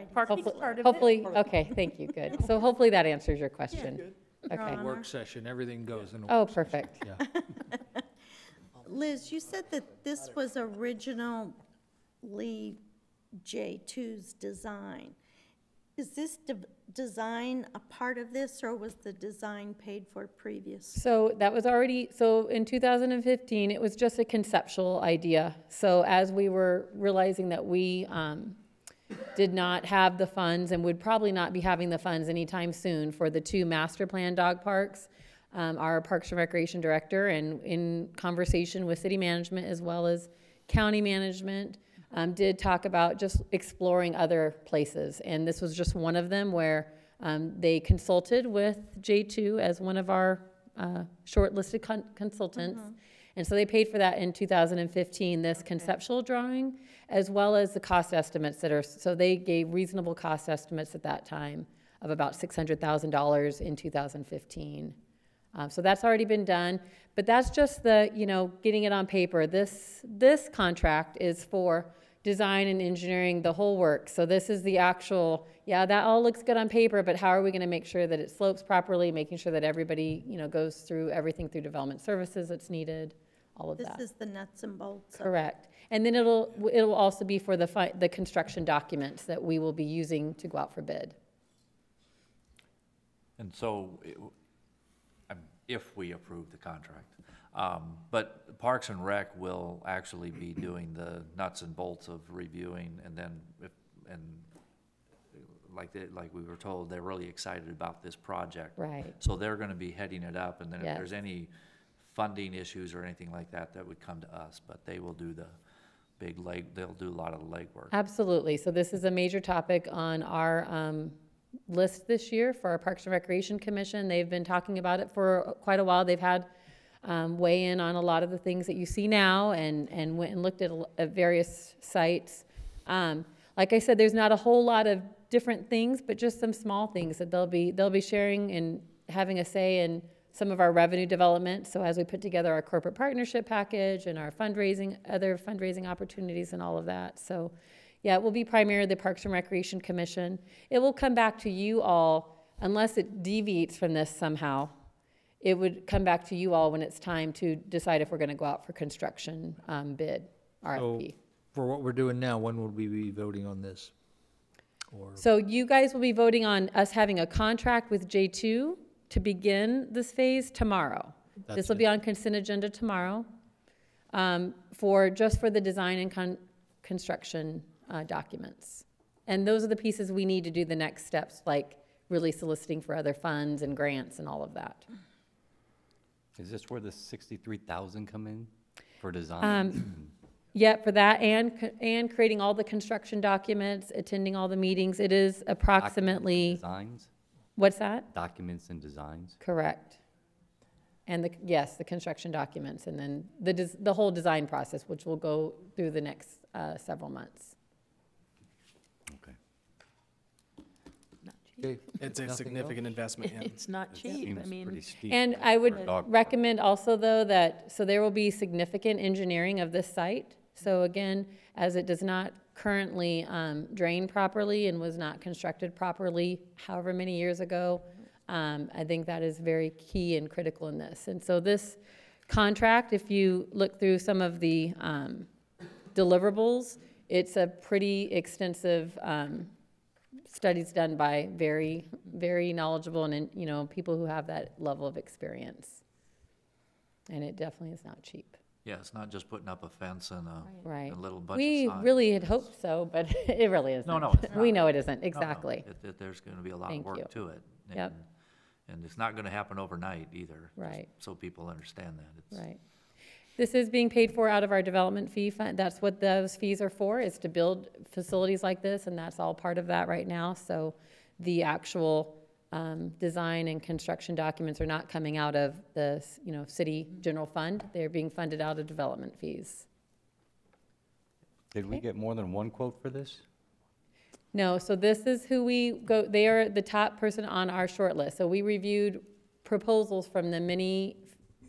hopefully, okay, thank you, good. So hopefully that answers your question. Yeah, good. Okay. Work session, everything goes in a work perfect. Session. Yeah. Liz, you said that this was originally J2's design. Is this design a part of this, or was the design paid for previous? So that was already, so in 2015, it was just a conceptual idea. So as we were realizing that we did not have the funds and would probably not be having the funds anytime soon for the 2 master plan dog parks, our Parks and Recreation Director, and in conversation with city management as well as county management, did talk about just exploring other places. And this was just one of them where they consulted with J2 as one of our shortlisted consultants. Mm-hmm. And so they paid for that in 2015, this conceptual drawing, as well as the cost estimates that are, so they gave reasonable cost estimates at that time of about $600,000 in 2015. So that's already been done, but that's just the, getting it on paper. This contract is for design and engineering, the whole work. So this is the actual, yeah, that all looks good on paper, but how are we gonna make sure that it slopes properly, making sure that everybody, goes through everything through development services that's needed. All of that. This is the nuts and bolts. Correct. And then it'll also be for the construction documents that we will be using to go out for bid. And so if we approve the contract, but Parks and Rec will actually be doing the nuts and bolts of reviewing, and then like we were told, they're really excited about this project. Right. So they're going to be heading it up, and then if there's any funding issues or anything like that, that would come to us. But they will do the big leg. They'll do a lot of legwork. Absolutely. So this is a major topic on our list this year for our Parks and Recreation Commission. They've been talking about it for quite a while. They've had weigh in on a lot of the things that you see now, and went and looked at various sites. Like I said, there's not a whole lot of different things, but just some small things that they'll be sharing and having a say in some of our revenue development. So as we put together our corporate partnership package and our fundraising, other fundraising opportunities and all of that. So yeah, it will be primarily the Parks and Recreation Commission. It will come back to you all, unless it deviates from this somehow. It would come back to you all when it's time to decide if we're going to go out for construction bid, RFP. So for what we're doing now, when would we be voting on this? Or so you guys will be voting on us having a contract with J2 to begin this phase tomorrow. This will be on consent agenda tomorrow for the design and construction documents. And those are the pieces we need to do the next steps, like really soliciting for other funds and grants and all of that. Is this where the $63,000 come in for design? Yeah, for that, and creating all the construction documents, attending all the meetings. It is approximately designs. What's that? Documents and designs. Correct. And the construction documents, and then the whole design process, which will go through the next several months. Okay. Not cheap. Okay. It's a significant investment. It's not cheap. I mean, and I would recommend also, though, that so there will be significant engineering of this site. So again, as it does not currently drain properly and was not constructed properly however many years ago, I think that is very key and critical in this. And so this contract, if you look through some of the deliverables, it's a pretty extensive studies done by very, very knowledgeable and people who have that level of experience. And it definitely is not cheap. Yeah, it's not just putting up a fence and a little bunch of signs. We really had hoped so, but it really isn't. No, it's not. We know it isn't, exactly. No, no. There's going to be a lot of work to it. And, and it's not going to happen overnight either, just so people understand that. This is being paid for out of our development fee fund. That's what those fees are for, is to build facilities like this, and that's all part of that right now. So the actual design and construction documents are not coming out of the city general fund. They're being funded out of development fees. Did we get more than one quote for this? No, so this is who we go, they are the top person on our short list. So we reviewed proposals from them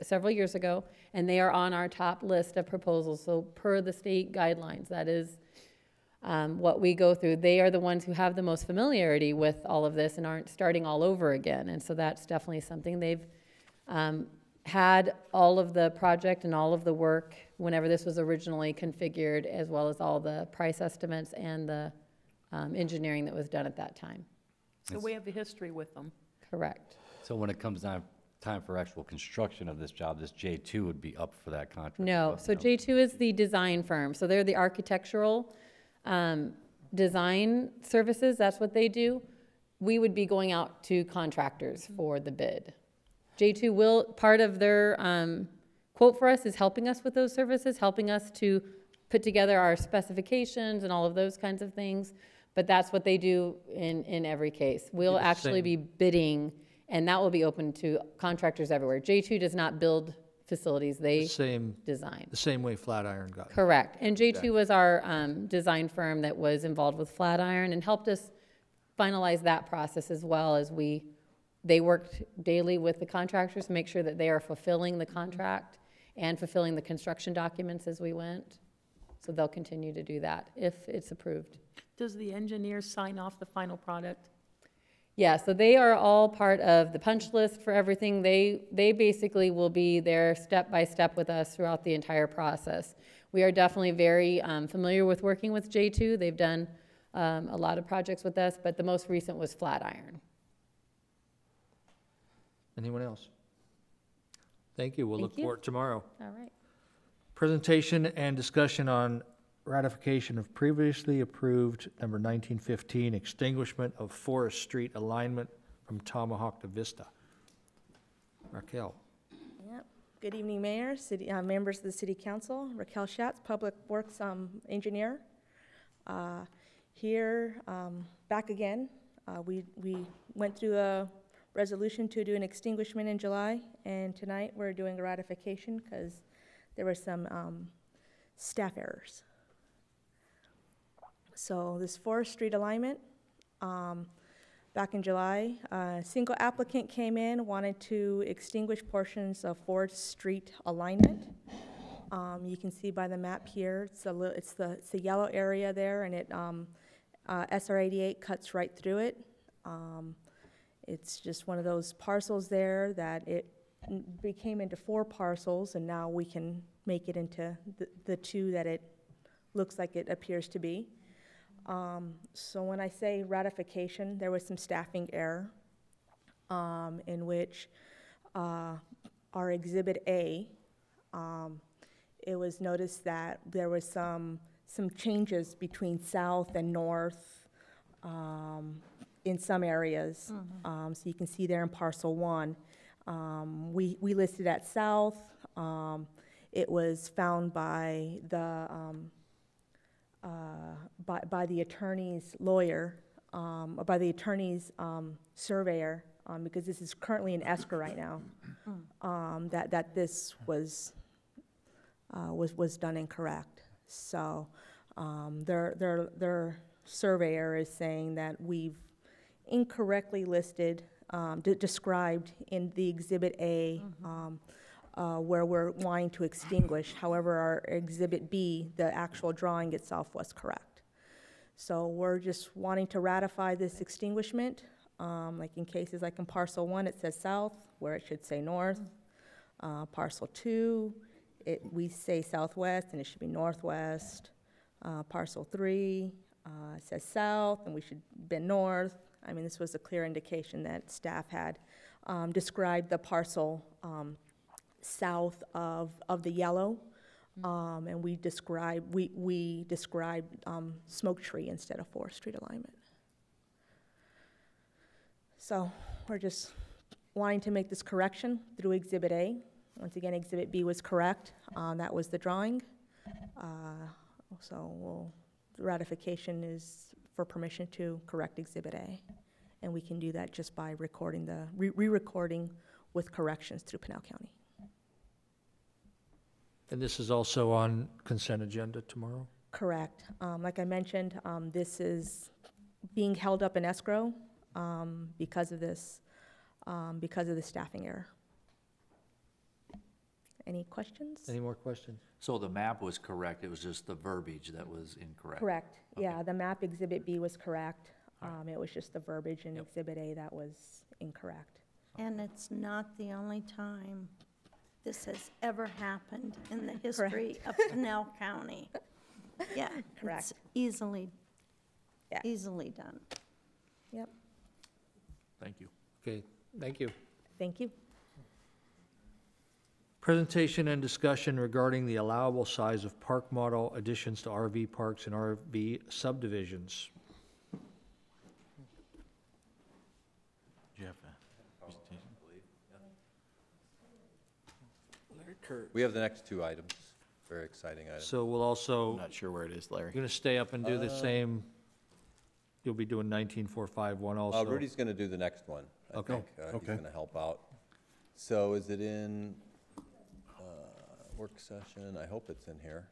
several years ago, and they are on our top list of proposals. So per the state guidelines, that is what we go through. They are the ones who have the most familiarity with all of this and aren't starting all over again. And so that's definitely something they've had all of the project and all of the work whenever this was originally configured, as well as all the price estimates and the engineering that was done at that time. So we have the history with them. Correct. So when it comes down time for actual construction of this job, this J2 would be up for that contract? No, so J2 is the design firm. So they're the architectural design services, that's what they do. We would be going out to contractors for the bid. J2 will, part of their quote for us is helping us with those services, helping us to put together our specifications and all of those kinds of things, but that's what they do in every case. We'll actually be bidding, and that will be open to contractors everywhere. J2 does not build facilities, they design. The same way Flatiron got. Correct, and J2 was our design firm that was involved with Flatiron and helped us finalize that process as well, as they worked daily with the contractors to make sure that they are fulfilling the contract and fulfilling the construction documents as we went. So they'll continue to do that if it's approved. Does the engineer sign off the final product? Yeah, so they are all part of the punch list for everything. They basically will be there step by step with us throughout the entire process. We are definitely very familiar with working with J2. They've done a lot of projects with us, but the most recent was Flatiron. Anyone else? Thank you. We'll look for it tomorrow. All right. Presentation and discussion on ratification of previously approved number 1915 extinguishment of Forest Street alignment from Tomahawk to Vista. Raquel. Yep. Good evening, Mayor, City members of the City Council. Raquel Schatz, Public Works Engineer. Here, back again. We went through a resolution to do an extinguishment in July, and tonight we're doing a ratification because there were some staff errors. So this Forest Street alignment, back in July, a single applicant came in, wanted to extinguish portions of Forest Street alignment. You can see by the map here, it's the yellow area there, and it SR88 cuts right through it. It's just one of those parcels there that it became into four parcels, and now we can make it into the two that it looks like it appears to be. So when I say ratification, there was some staffing error in which our Exhibit A, it was noticed that there was some changes between south and north in some areas. Mm-hmm. So you can see there in Parcel 1. We listed at south. It was found by the... by the attorney's lawyer, or by the attorney's surveyor, because this is currently in escrow right now, that this was done incorrect. So their surveyor is saying that we've incorrectly listed, described in the Exhibit A, where we're wanting to extinguish. However, our Exhibit B, the actual drawing itself, was correct. So we're just wanting to ratify this extinguishment. Like in cases like in Parcel 1, it says south, where it should say north. Parcel 2, we say southwest, and it should be northwest. Parcel 3 it says south, and we should have been north. I mean, this was a clear indication that staff had described the parcel south of the yellow, and we described Smoke Tree instead of Forest Street alignment. So we're just wanting to make this correction through Exhibit A. Once again, Exhibit B was correct. That was the drawing. So the ratification is for permission to correct Exhibit A, and we can do that just by recording the re-recording with corrections through Pinal County. And this is also on consent agenda tomorrow? Correct. Like I mentioned, this is being held up in escrow because of this, because of the staffing error. Any questions? Any more questions? So the map was correct. It was just the verbiage that was incorrect. Correct. Okay. Yeah, the map Exhibit B was correct. It was just the verbiage in Exhibit A that was incorrect. And it's not the only time this has ever happened in the history of Pinal County. Yeah, correct. It's easily done. Yep. Thank you. Okay, thank you. Thank you. Presentation and discussion regarding the allowable size of park model additions to RV parks and RV subdivisions. Jeff. We have the next two items, very exciting items. So we'll also... I'm not sure where it is, Larry. You're going to stay up and do the same. You'll be doing 19451 also. Rudy's going to do the next one, I think. Okay. He's going to help out. So is it in work session? I hope it's in here.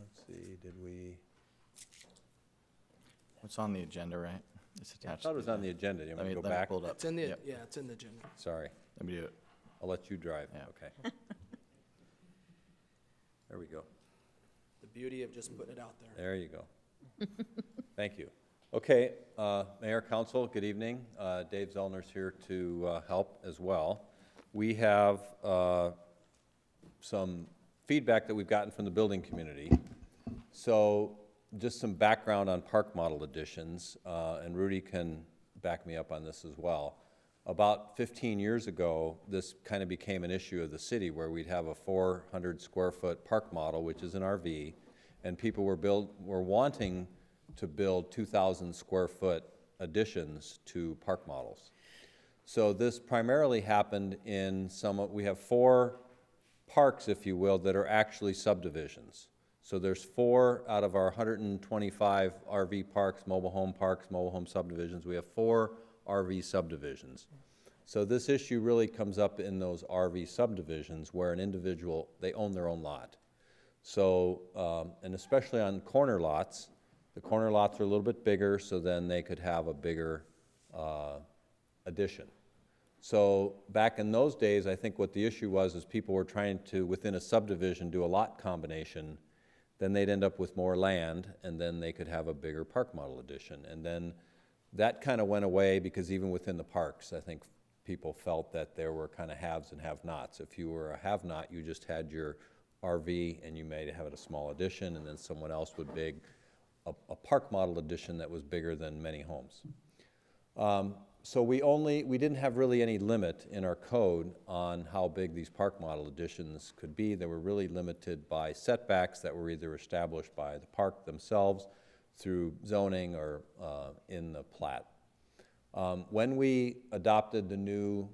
Let's see, did we... It's on the agenda, right? It's attached. I thought it was on the agenda. You want me to go back? It's in the, yeah, it's in the agenda. Sorry. Let me do it. I'll let you drive. Yeah. Okay. There we go. The beauty of just putting it out there. There you go. Thank you. Okay, Mayor, Council, good evening. Dave Zellner's here to help as well. We have some feedback that we've gotten from the building community. So just some background on park model additions, and Rudy can back me up on this as well. About 15 years ago, this kind of became an issue of the city where we'd have a 400 square foot park model, which is an RV, and people were wanting to build 2,000 square foot additions to park models. So this primarily happened in we have four parks, if you will, that are actually subdivisions. So there's four out of our 125 RV parks, mobile home subdivisions. We have four RV subdivisions. So this issue really comes up in those RV subdivisions where an individual, they own their own lot. So, and especially on corner lots, the corner lots are a little bit bigger, so then they could have a bigger addition. So back in those days, I think what the issue was is people were trying to, within a subdivision, do a lot combination. Then they'd end up with more land, and then they could have a bigger park model addition. And then that kind of went away because even within the parks, I think people felt that there were kind of haves and have-nots. If you were a have-not, you just had your RV and you may have a small addition, and then someone else would big a park model addition that was bigger than many homes. So we didn't have really any limit in our code on how big these park model additions could be. They were really limited by setbacks that were either established by the park themselves through zoning or in the plat. When we adopted the new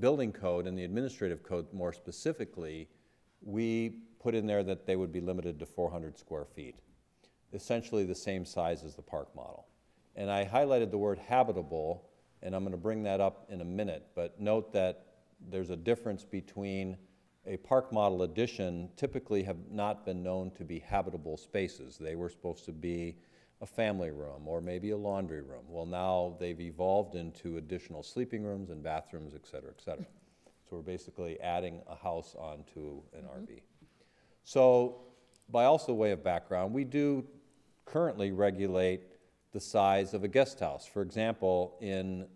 building code and the administrative code more specifically, we put in there that they would be limited to 400 square feet, essentially the same size as the park model. And I highlighted the word habitable, and I'm going to bring that up in a minute, but note that there's a difference between a park model addition typically have not been known to be habitable spaces. They were supposed to be a family room or maybe a laundry room. Well, now they've evolved into additional sleeping rooms and bathrooms, et cetera, et cetera. So we're basically adding a house onto an RV. So by also way of background, we do currently regulate the size of a guest house. For example, in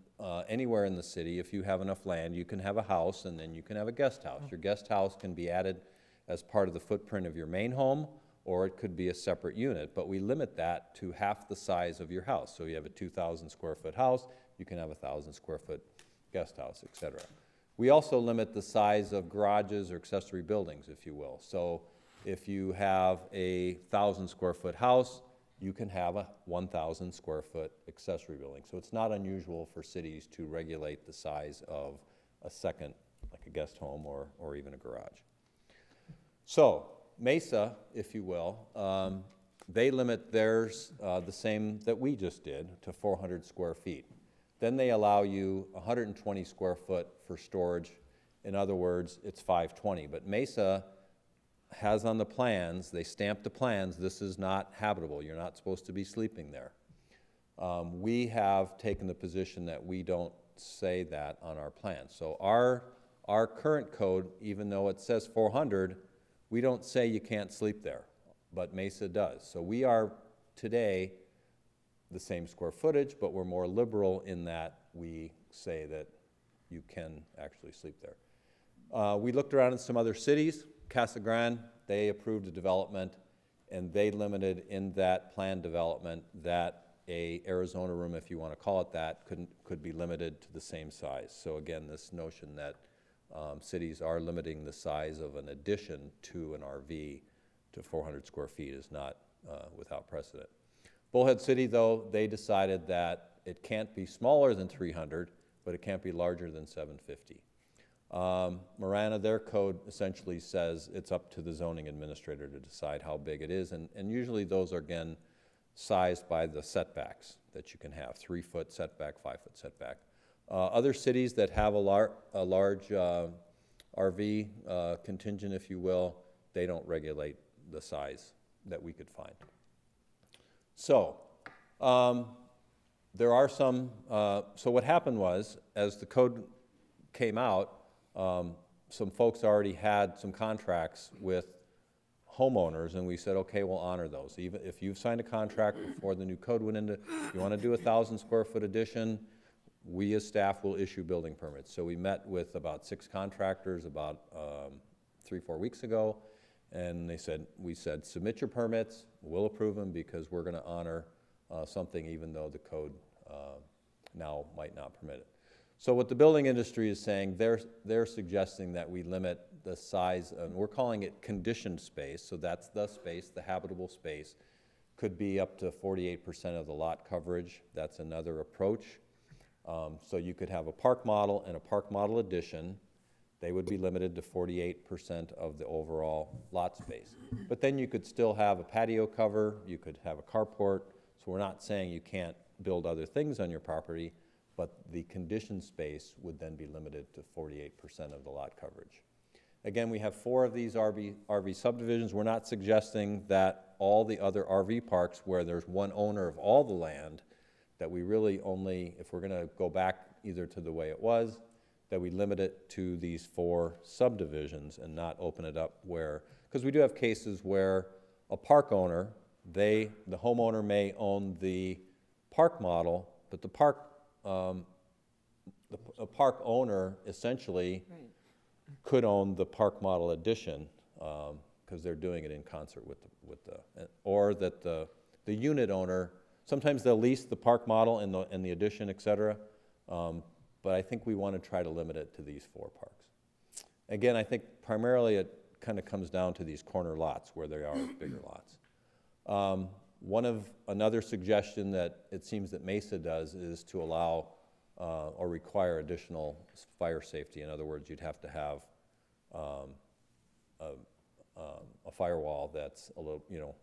anywhere in the city, if you have enough land, you can have a house and then you can have a guest house. Your guest house can be added as part of the footprint of your main home, or it could be a separate unit, but we limit that to half the size of your house. So you have a 2,000 square foot house, you can have a 1,000 square foot guest house, et cetera. We also limit the size of garages or accessory buildings, if you will. So if you have a 1,000 square foot house, you can have a 1,000 square foot accessory building. So it's not unusual for cities to regulate the size of a second, like a guest home or even a garage. So Mesa, if you will, they limit theirs the same that we just did to 400 square feet. Then they allow you 120 square foot for storage. In other words, it's 520, but Mesa has on the plans, they stamp the plans, this is not habitable. You're not supposed to be sleeping there. We have taken the position that we don't say that on our plans. So our current code, even though it says 400, we don't say you can't sleep there, but Mesa does. So we are today the same square footage, but we're more liberal in that we say that you can actually sleep there. We looked around in some other cities. Casa Grande, they approved a development, and they limited in that plan development that a Arizona room, if you want to call it that, could be limited to the same size. So again, this notion that cities are limiting the size of an addition to an RV to 400 square feet is not without precedent. Bullhead City, though, they decided that it can't be smaller than 300, but it can't be larger than 750. Marana, their code essentially says it's up to the zoning administrator to decide how big it is, and usually those are, again, sized by the setbacks that you can have, 3-foot setback, 5-foot setback. Other cities that have a large RV contingent, if you will, they don't regulate the size that we could find. So there are some, so what happened was, as the code came out, some folks already had some contracts with homeowners, and we said, okay, we'll honor those. Even if you've signed a contract before the new code went into, you want to do a 1,000 square foot addition, we as staff will issue building permits. So we met with about 6 contractors about 3-4 weeks ago, And they said, we said, submit your permits, we'll approve them because we're going to honor something even though the code now might not permit it. So what the building industry is saying, they're suggesting that we limit the size, and we're calling it conditioned space, so that's the space, the habitable space, could be up to 48% of the lot coverage. That's another approach. So you could have a park model and a park model addition. They would be limited to 48% of the overall lot space. But then you could still have a patio cover, you could have a carport. So we're not saying you can't build other things on your property, but the conditioned space would then be limited to 48% of the lot coverage. Again, we have 4 of these RV subdivisions. We're not suggesting that all the other RV parks where there's one owner of all the land, that we really only, if we're gonna go back either to the way it was, that we limit it to these 4 subdivisions and not open it up where, because we do have cases where a park owner, the homeowner may own the park model, but the park owner essentially could own the park model addition because they're doing it in concert or that the unit owner, sometimes they'll lease the park model and the addition, et cetera. But I think we want to try to limit it to these 4 parks. Again, I think primarily it kind of comes down to these corner lots where there are bigger lots. Another suggestion that it seems that Mesa does is to allow or require additional fire safety. In other words, you'd have to have a firewall that's a little, you know,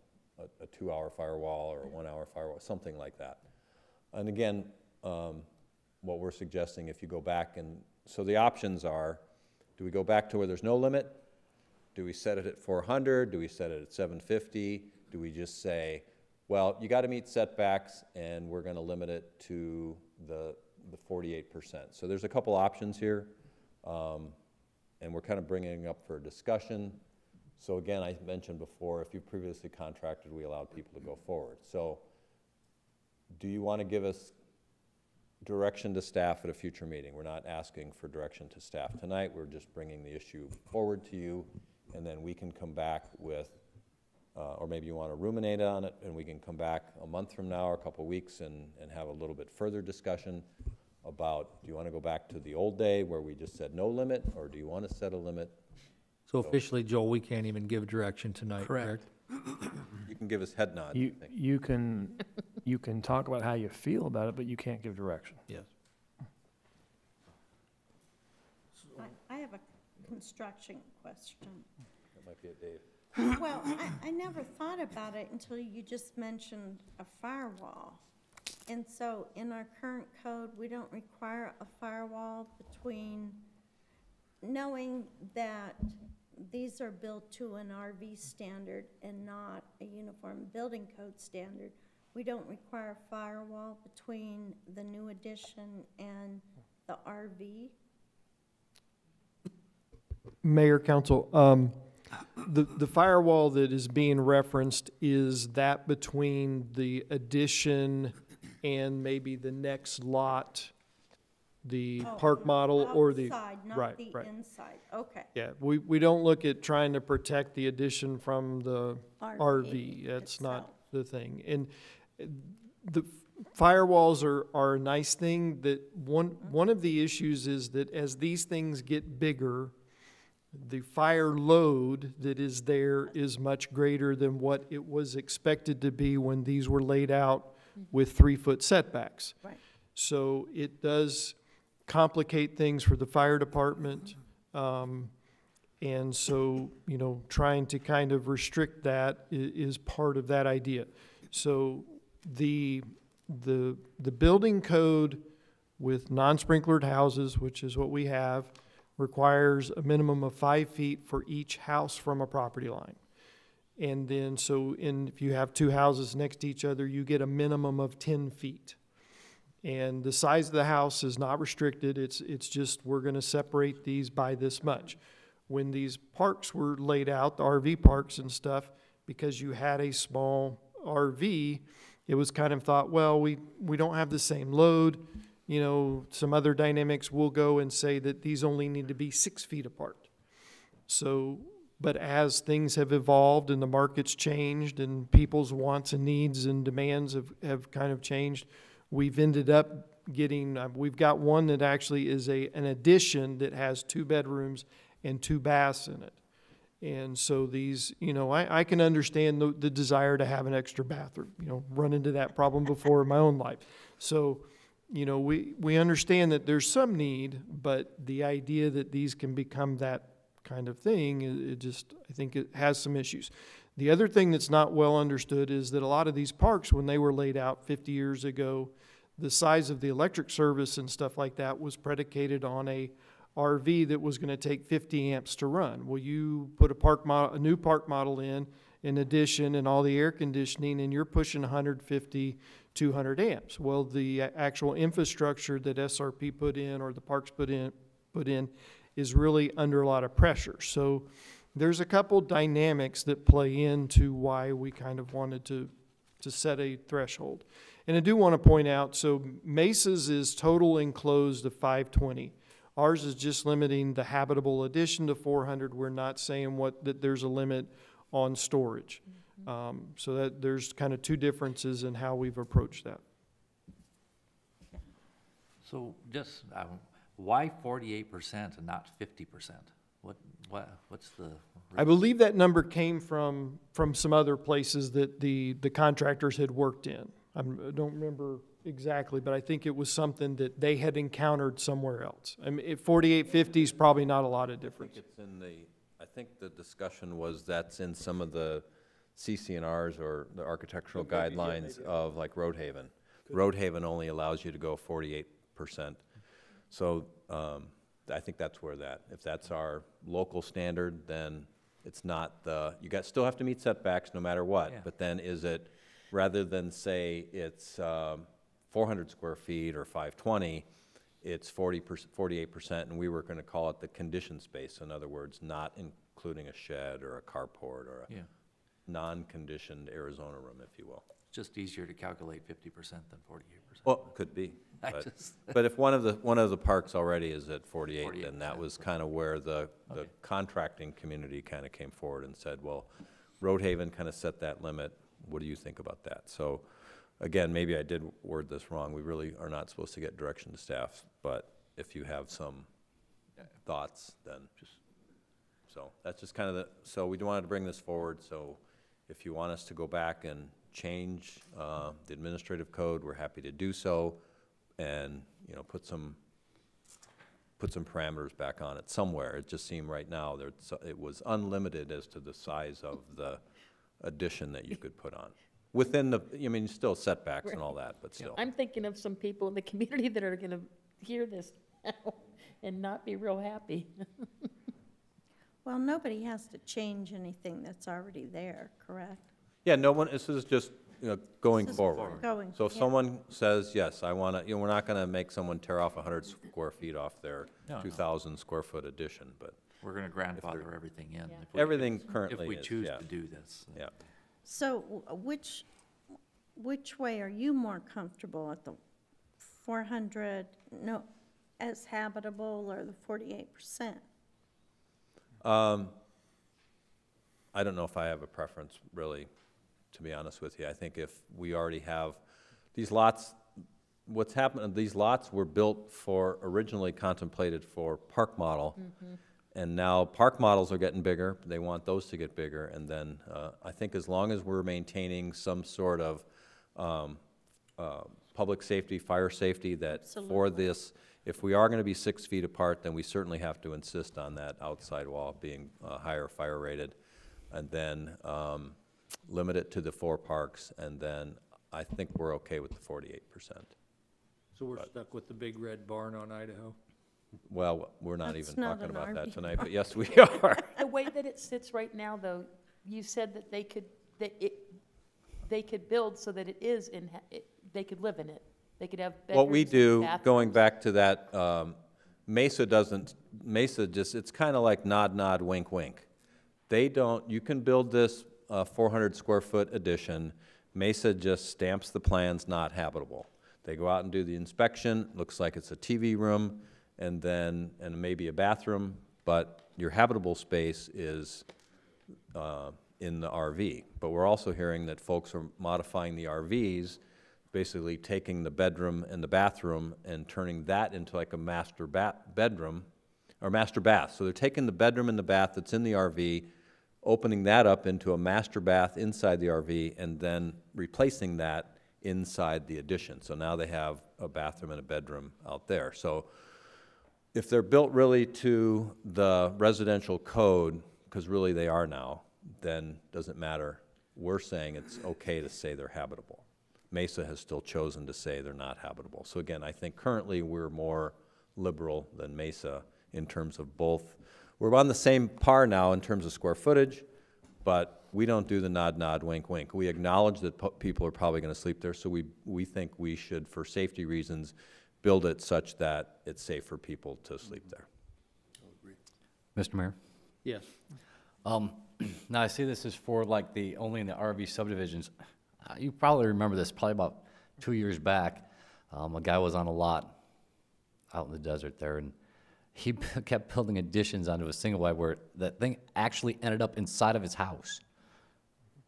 a 2-hour firewall or a 1-hour firewall, something like that. And again, what we're suggesting, if you go back and, so the options are, do we go back to where there's no limit? Do we set it at 400? Do we set it at 750? Do we just say, well, you gotta meet setbacks and we're gonna limit it to the 48%. So there's a couple options here and we're kind of bringing it up for a discussion. So again, I mentioned before, if you previously contracted, we allowed people to go forward. So do you wanna give us direction to staff at a future meeting? We're not asking for direction to staff tonight. We're just bringing the issue forward to you, and then we can come back with, or maybe you want to ruminate on it, and we can come back a month from now or a couple weeks and have a little bit further discussion about, do you want to go back to the old day where we just said no limit, or do you want to set a limit? So officially, Joel, we can't even give direction tonight, correct? You can give us head nods. You can talk about how you feel about it, but you can't give direction. Yes. I have a construction question. That might be a Dave. Well, I never thought about it until you just mentioned a firewall. And so in our current code, we don't require a firewall between, knowing that these are built to an RV standard and not a uniform building code standard. We don't require a firewall between the new addition and the RV. Mayor, Council, the firewall that is being referenced is that between the addition and maybe the next lot, the park model outside, or the not right, the right. Inside. Okay. Yeah, we don't look at trying to protect the addition from the RV. That's not the thing. And the firewalls are a nice thing. That one of the issues is that as these things get bigger, the fire load that is there is much greater than what it was expected to be when these were laid out with 3-foot setbacks. Right. So it does complicate things for the fire department. And so, you know, trying to kind of restrict that is part of that idea. So the building code with non-sprinklered houses, which is what we have, requires a minimum of 5 feet for each house from a property line. And then so if you have 2 houses next to each other, you get a minimum of 10 feet. And the size of the house is not restricted. It's just we're going to separate these by this much. When these parks were laid out, the RV parks and stuff, because you had a small RV, it was kind of thought, well, we don't have the same load. You know, some other dynamics, we'll go and say that these only need to be 6 feet apart. So But as things have evolved and the market's changed and people's wants and needs and demands have kind of changed, we've ended up getting, we've got one that actually is an addition that has 2 bedrooms and 2 baths in it. And so these, you know, I can understand the desire to have an extra bathroom, you know, run into that problem before in my own life. So, you know, we understand that there's some need, but the idea that these can become that kind of thing, it just, I think it has some issues. The other thing that's not well understood is that a lot of these parks, when they were laid out 50 years ago, the size of the electric service and stuff like that was predicated on a RV that was going to take 50 amps to run. Well, you put a new park model in addition, and all the air conditioning, and you're pushing 150, 200 amps. Well, the actual infrastructure that SRP put in or the parks put in is really under a lot of pressure. So there's a couple dynamics that play into why we kind of wanted to set a threshold. And I do want to point out, so Mesa's is total enclosed of 520. Ours is just limiting the habitable addition to 400. We're not saying that there's a limit on storage. Mm-hmm. So that there's kind of two differences in how we've approached that. So just, why 48% and not 50%? What's the reason? I believe that number came from some other places that the contractors had worked in. I don't remember exactly, but I think it was something that they had encountered somewhere else. I mean, 4850 is probably not a lot of difference. I think the discussion was that's in some of the CCNRs or the architectural guidelines of like Roadhaven. Roadhaven only allows you to go 48%. So I think that's where if that's our local standard, then it's not you still have to meet setbacks no matter what, but then is it, rather than say it's 400 square feet or 520, it's 48%, and we were going to call it the condition space. In other words, not including a shed or a carport or a non-conditioned Arizona room, if you will. Just easier to calculate 50% than 48%. Well, could be, but if one of the parks already is at 48, then that was kind of where the contracting community kind of came forward and said, well, Roadhaven kind of set that limit. What do you think about that? So, again, maybe I did word this wrong. We really are not supposed to get direction to staff, but if you have some thoughts, then just, so that's just kind of so we wanted to bring this forward. So if you want us to go back and change the administrative code, we're happy to do so, and, you know, put some parameters back on it somewhere. It just seemed right now it was unlimited as to the size of the addition that you could put on within the, I mean, still setbacks and all that, but still. I'm thinking of some people in the community that are going to hear this now and not be real happy. Well, nobody has to change anything that's already there, correct? Yeah, no one, this is just, you know, going forward. So if someone says, yes, I want to, you know, we're not going to make someone tear off 100 square feet off their 2,000 square foot addition, but. We're going to grandfather everything in. Yeah. Everything currently, if we choose to do this. Yeah. So which way are you more comfortable, at the 400, no, as habitable, or the 48%? I don't know if I have a preference, really, to be honest with you. I think if we already have these lots, what's happened, these lots were built for, originally contemplated for park model. Mm-hmm. And now park models are getting bigger. They want those to get bigger. And then I think as long as we're maintaining some sort of public safety, fire safety, that for this, if we are going to be 6 feet apart, then we certainly have to insist on that outside wall being higher fire rated, and then limit it to the 4 parks. And then I think we're okay with the 48%. So we're stuck with the big red barn on Idaho? Well, we're not even talking about that tonight, but yes, we are. The way that it sits right now, though, you said that they could build so that it is they could live in it. They could have bedrooms. What we do, going back to that, Mesa just, it's kind of like nod, nod, wink, wink. They don't, you can build this 400 square foot addition. Mesa just stamps the plans not habitable. They go out and do the inspection. Looks like it's a TV room. And maybe a bathroom, but your habitable space is in the RV. But we're also hearing that folks are modifying the RVs, basically taking the bedroom and the bathroom and turning that into like a master bedroom or master bath. So they're taking the bedroom and the bath that's in the RV, opening that up into a master bath inside the RV, and then replacing that inside the addition. So now they have a bathroom and a bedroom out there. So if they're built really to the residential code, because really they are now, then it doesn't matter. We're saying it's okay to say they're habitable. Mesa has still chosen to say they're not habitable. So again, I think currently we're more liberal than Mesa in terms of both. We're on the same par now in terms of square footage, but we don't do the nod, nod, wink, wink. We acknowledge that people are probably going to sleep there, so we think we should, for safety reasons, build it such that it's safe for people to sleep there. I'll agree. Mr. Mayor? Yes. Now I see this is for like the only in the RV subdivisions. You probably remember this, probably about 2 years back. A guy was on a lot out in the desert there, and he kept building additions onto a single wide where that thing actually ended up inside of his house.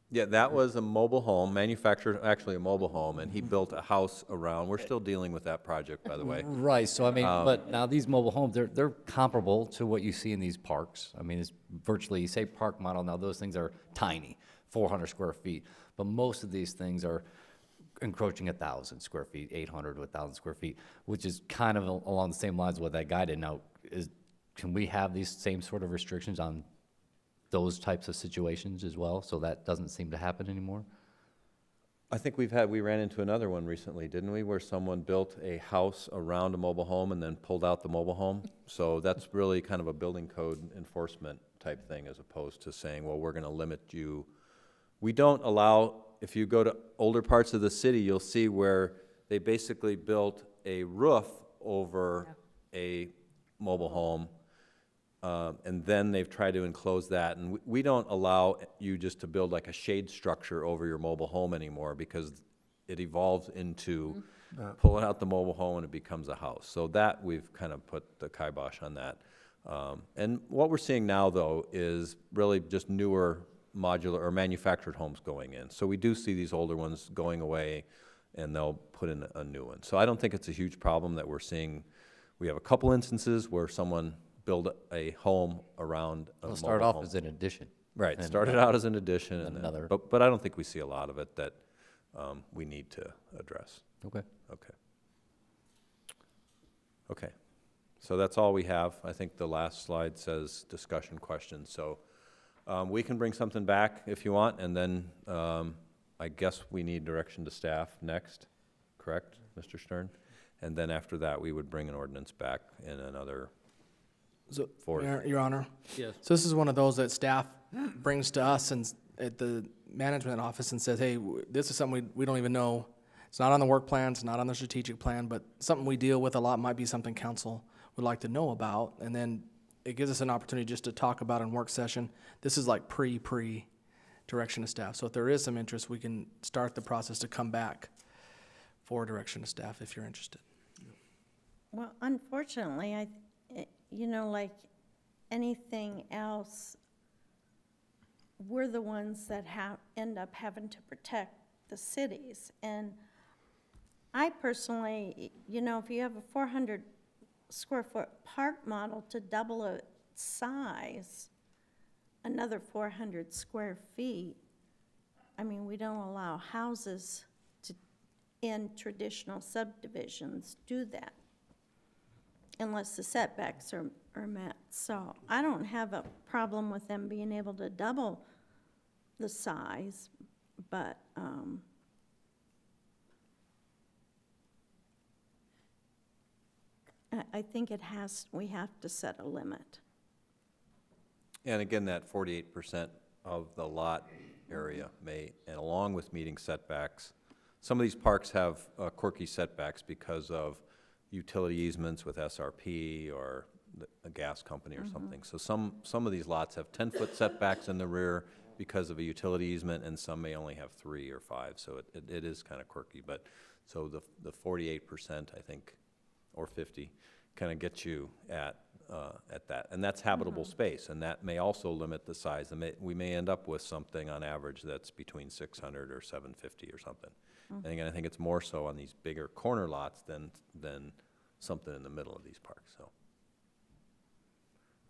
Yeah, that was a mobile home, manufactured actually a mobile home, and he built a house around. We're still dealing with that project, by the way. Right, so I mean, but now these mobile homes, they're comparable to what you see in these parks. I mean, it's virtually, you say park model, now those things are tiny, 400 square feet. But most of these things are encroaching 1,000 square feet, 800 to 1,000 square feet, which is kind of along the same lines of what that guy did. Now, can we have these same sort of restrictions on those types of situations as well, so that doesn't seem to happen anymore? I think we ran into another one recently, didn't we, where someone built a house around a mobile home and then pulled out the mobile home. So that's really kind of a building code enforcement type thing, as opposed to saying, well, we're going to limit you. We don't allow, if you go to older parts of the city, you'll see where they basically built a roof over a mobile home, and then they've tried to enclose that. And we don't allow you just to build like a shade structure over your mobile home anymore, because it evolves into pulling out the mobile home and it becomes a house. So that we've kind of put the kibosh on that. And what we're seeing now, though, is really just newer modular or manufactured homes going in. So we do see these older ones going away and they'll put in a new one. So I don't think it's a huge problem that we're seeing. We have a couple instances where someone built a home around a mobile home. Started off as an addition. Right, and started out as an addition. And another. Then, but I don't think we see a lot of it that we need to address. Okay. Okay. Okay. So that's all we have. I think the last slide says discussion questions. So we can bring something back if you want, and then I guess we need direction to staff next, correct, Mr. Stern? And then after that, we would bring an ordinance back in another fourth. Your Honor? Yes. So this is one of those that staff brings to us and at the management office and says, hey, this is something we don't even know. It's not on the work plan, it's not on the strategic plan, but something we deal with a lot, might be something council would like to know about, and then it gives us an opportunity just to talk about in work session. This is like pre direction of staff. So if there is some interest, we can start the process to come back for direction of staff if you're interested. Well, unfortunately, you know, like anything else, we're the ones that end up having to protect the cities. And I personally, you know, if you have a 400 square foot park model to double its size, another 400 square feet. I mean, we don't allow houses to, in traditional subdivisions, do that unless the setbacks are met. So I don't have a problem with them being able to double the size, but I think we have to set a limit. And again, that 48% of the lot area may, and along with meeting setbacks, some of these parks have quirky setbacks because of utility easements with SRP or a gas company or something. So some of these lots have 10-foot setbacks in the rear because of a utility easement, and some may only have 3 or 5. So it is kind of quirky, but so the 48%, I think, or 50, kind of get you at at that, and that's habitable space, and that may also limit the size. And we may end up with something on average that's between 600 or 750 or something. And again, I think it's more so on these bigger corner lots than something in the middle of these parks. So,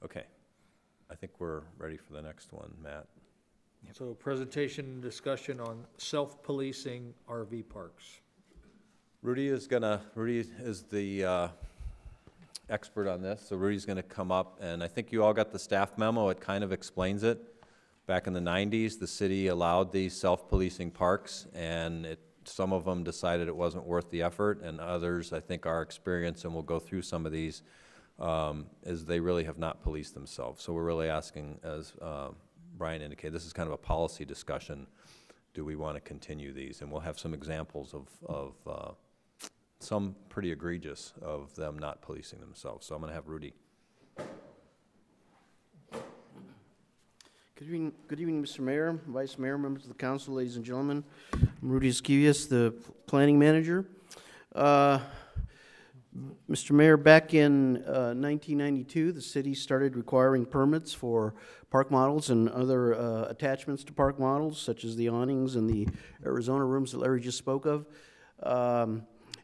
okay, I think we're ready for the next one, Matt. Yep. So, presentation and discussion on self-policing RV parks. Rudy is the expert on this, so Rudy's gonna come up, and I think you all got the staff memo. It kind of explains it. Back in the 90s, the city allowed these self-policing parks, and some of them decided it wasn't worth the effort, and others, I think our experience, and we'll go through some of these, is they really have not policed themselves. So we're really asking, as Brian indicated, this is kind of a policy discussion. Do we want to continue these? And we'll have some examples of some pretty egregious of them not policing themselves. So I'm going to have Rudy. Good evening, Mr. Mayor, Vice Mayor, members of the council, ladies and gentlemen. I'm Rudy Esquias, the planning manager. Mr. Mayor, back in 1992, the city started requiring permits for park models and other attachments to park models, such as the awnings and the Arizona rooms that Larry just spoke of.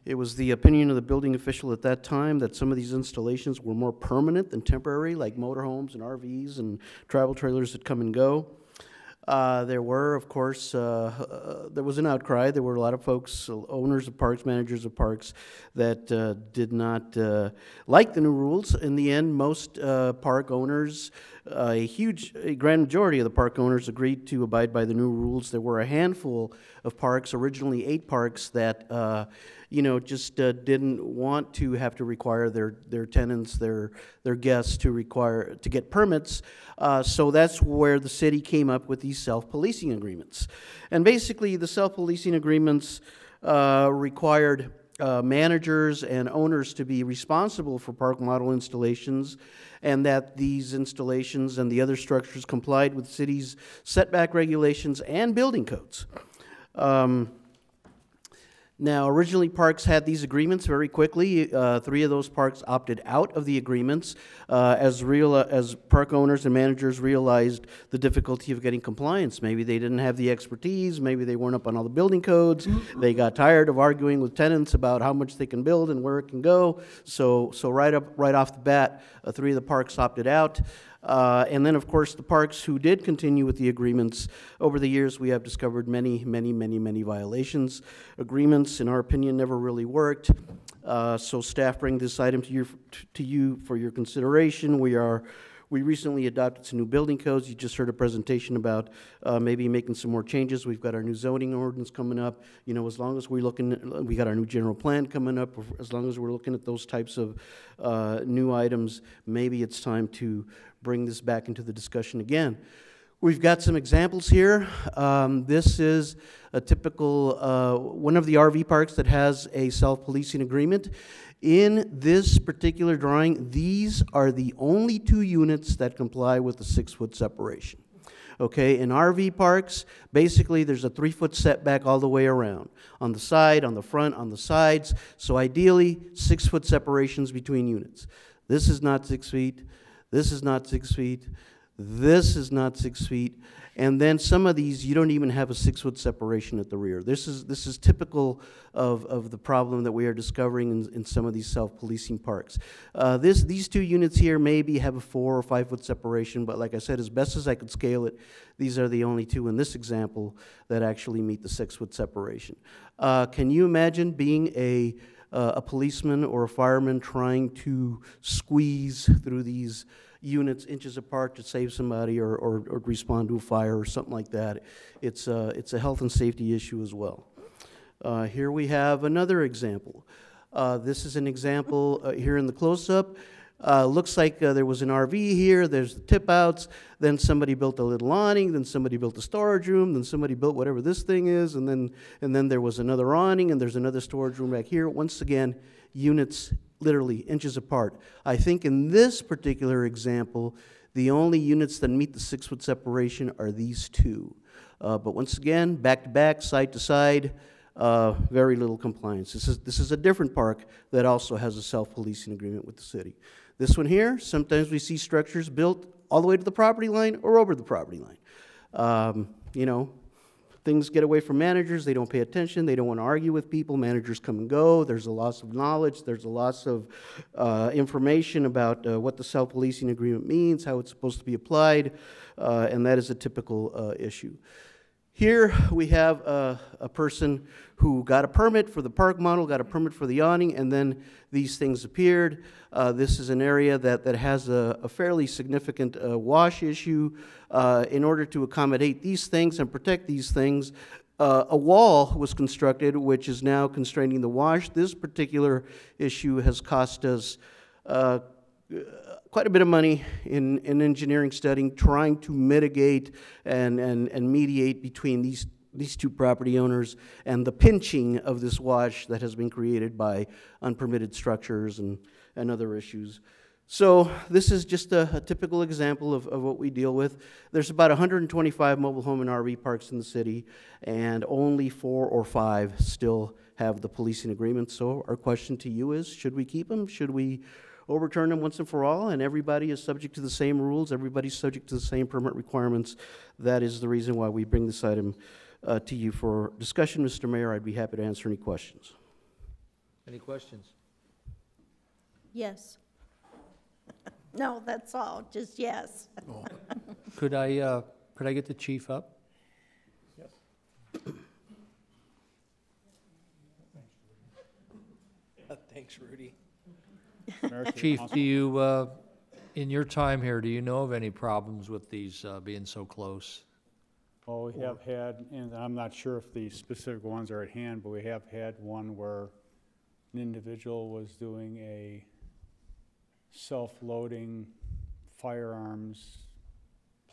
It was the opinion of the building official at that time that some of these installations were more permanent than temporary, like motorhomes and RVs and travel trailers that come and go. There were, of course, there was an outcry. There were a lot of folks, owners of parks, managers of parks, that did not like the new rules. In the end, most park owners, a grand majority of the park owners agreed to abide by the new rules. There were a handful of parks, originally 8 parks, that just didn't want to have to require their tenants, their guests to get permits. So that's where the city came up with these self-policing agreements. And basically the self-policing agreements required managers and owners to be responsible for park model installations, and that these installations and the other structures complied with city's setback regulations and building codes. Now, originally parks had these agreements very quickly. 3 of those parks opted out of the agreements as park owners and managers realized the difficulty of getting compliance. Maybe they didn't have the expertise, maybe they weren't up on all the building codes, they got tired of arguing with tenants about how much they can build and where it can go. So right off the bat, 3 of the parks opted out. And then, of course, the parks who did continue with the agreements, over the years we have discovered many violations. Agreements, in our opinion, never really worked. So staff bring this item to you for your consideration. We recently adopted some new building codes. You just heard a presentation about maybe making some more changes. We've got our new zoning ordinance coming up. You know, as long as we're looking, we got our new general plan coming up. As long as we're looking at those types of new items, maybe it's time to bring this back into the discussion again. We've got some examples here. This is a typical, one of the RV parks that has a self-policing agreement. In this particular drawing, these are the only 2 units that comply with the 6-foot separation. Okay, in RV parks, basically there's a 3-foot setback all the way around. On the side, on the front, on the sides. So ideally, 6-foot separations between units. This is not 6 feet. This is not 6 feet. This is not 6 feet. And then some of these, you don't even have a 6-foot separation at the rear. This is typical of the problem that we are discovering in some of these self-policing parks. These 2 units here maybe have a 4- or 5-foot separation, but like I said, as best as I could scale it, these are the only 2 in this example that actually meet the 6-foot separation. Can you imagine being a policeman or a fireman trying to squeeze through these units inches apart to save somebody or respond to a fire or something like that? It's a health and safety issue as well. Here we have another example. This is an example here in the close-up. Looks like there was an RV here, there's the tip-outs, then somebody built a little awning, then somebody built a storage room, then somebody built whatever this thing is, and then there was another awning, and there's another storage room back here. Once again, units literally inches apart. I think in this particular example, the only units that meet the 6-foot separation are these 2. But once again, back to back, side to side, very little compliance. This is a different park that also has a self-policing agreement with the city. This one here, sometimes we see structures built all the way to the property line or over the property line. You know, things get away from managers, they don't pay attention, they don't want to argue with people, managers come and go, there's a loss of knowledge, there's a loss of information about what the self-policing agreement means, how it's supposed to be applied, and that is a typical issue. Here we have a person who got a permit for the park model, got a permit for the awning, and then these things appeared. This is an area that has a fairly significant wash issue. In order to accommodate these things and protect these things, a wall was constructed, which is now constraining the wash. This particular issue has cost us quite a bit of money in engineering studying, trying to mitigate and mediate between these two property owners and the pinching of this wash that has been created by unpermitted structures and other issues. So this is just a typical example of what we deal with. There's about 125 mobile home and RV parks in the city, and only 4 or 5 still have the policing agreement. So our question to you is, should we keep them? Should we overturn them once and for all, and everybody is subject to the same rules, everybody's subject to the same permit requirements? That is the reason why we bring this item to you for discussion. Mr. Mayor, I'd be happy to answer any questions. Any questions? Yes. No, that's all, just yes. Oh. Could I get the chief up? Yes. Thanks, Rudy. Chief, do you, in your time here, do you know of any problems with these being so close? Oh, we have had, and I'm not sure if the specific ones are at hand, but we have had one where an individual was doing a self-loading firearms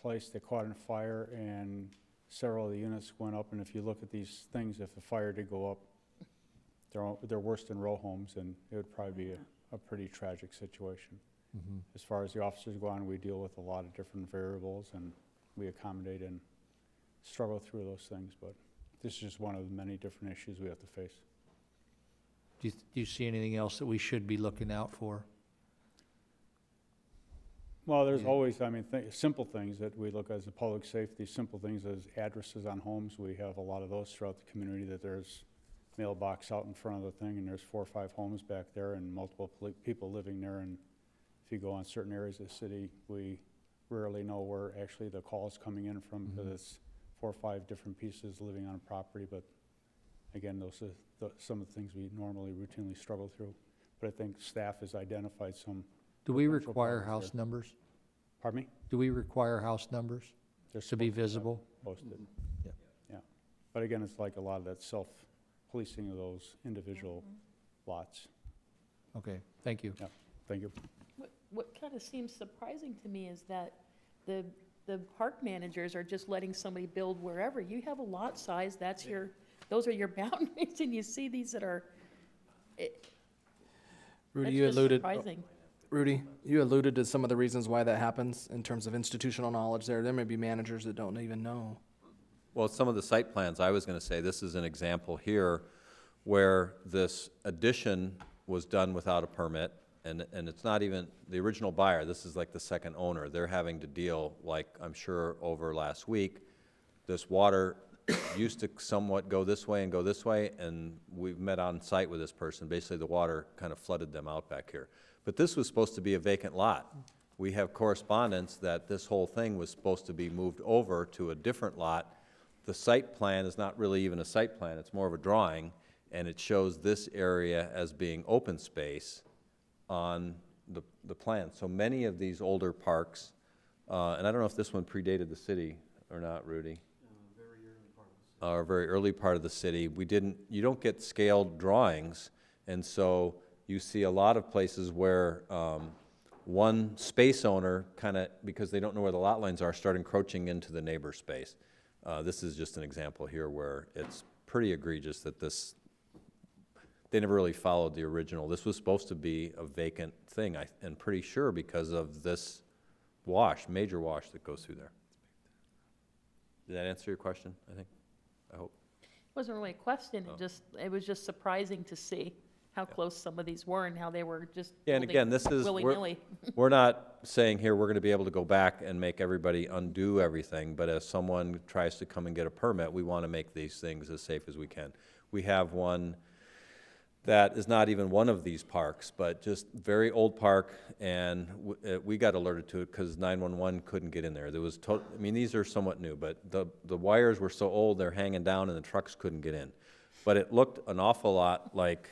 place that caught on fire, and several of the units went up. And if you look at these things, if the fire did go up, they're worse than row homes, and it would probably be a pretty tragic situation. Mm-hmm. As far as the officers go on, we deal with a lot of different variables, and we accommodate and struggle through those things, but this is just one of the many different issues we have to face. Do you see anything else that we should be looking out for? Well, there's always, I mean, simple things that we look at as a public safety, simple things as addresses on homes. We have a lot of those throughout the community, that there's mailbox out in front of the thing, and there's 4 or 5 homes back there and multiple people living there. And if you go on certain areas of the city, we rarely know where actually the call is coming in from, because it's 4 or 5 different pieces living on a property. But again, those are some of the things we normally routinely struggle through. But I think staff has identified some. Do we require house numbers? Pardon me? Do we require house numbers? They're to be visible? Posted. Yeah. Yeah. But again, it's like a lot of that self policing of those individual lots. Okay, thank you. Yeah, thank you. What kind of seems surprising to me is that the park managers are just letting somebody build wherever. You have a lot size, that's your, those are your boundaries, and you see these that are, Rudy, you alluded, Rudy, you alluded to some of the reasons why that happens in terms of institutional knowledge there. There may be managers that don't even know. Well, some of the site plans, I was going to say, this is an example here where this addition was done without a permit, and it's not even the original buyer. This is like the second owner. They're having to deal, like I'm sure over last week, this water used to somewhat go this way, and we've met on site with this person. Basically, the water kind of flooded them out back here. But this was supposed to be a vacant lot. We have correspondence that this whole thing was supposed to be moved over to a different lot. The site plan is not really even a site plan, it's more of a drawing, and it shows this area as being open space on the plan. So many of these older parks, and I don't know if this one predated the city or not, Rudy. Very early part of the city. Or very early part of the city. You don't get scaled drawings, and so you see a lot of places where one space owner kind of, because they don't know where the lot lines are, start encroaching into the neighbor's space. This is just an example here where it's pretty egregious that this, they never really followed the original. This was supposed to be a vacant thing, I am pretty sure, because of this wash, major wash that goes through there. Did that answer your question, I think? I hope. It wasn't really a question, it was just surprising to see how close some of these were and how they were just and again, this is willy-nilly. We're not saying here we're going to be able to go back and make everybody undo everything, but as someone tries to come and get a permit, we want to make these things as safe as we can. We have one that is not even one of these parks, but just very old park, and we got alerted to it because 911 couldn't get in there. There was, I mean, these are somewhat new, but the wires were so old they're hanging down and the trucks couldn't get in. But it looked an awful lot like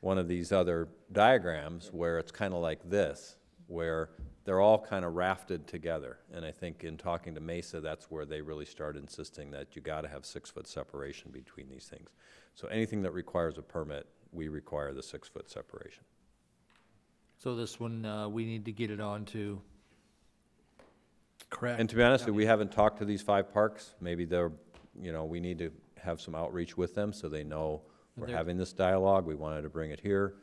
one of these other diagrams where it's kind of like this, where they're all kind of rafted together. And I think in talking to Mesa, that's where they really started insisting that you got to have 6-foot separation between these things. So anything that requires a permit, we require the 6-foot separation. So this one, we need to get it on to. Correct. And to be honest, we haven't talked to these 5 parks. Maybe they're, you know, we need to have some outreach with them so they know we're having this dialogue. We wanted to bring it here.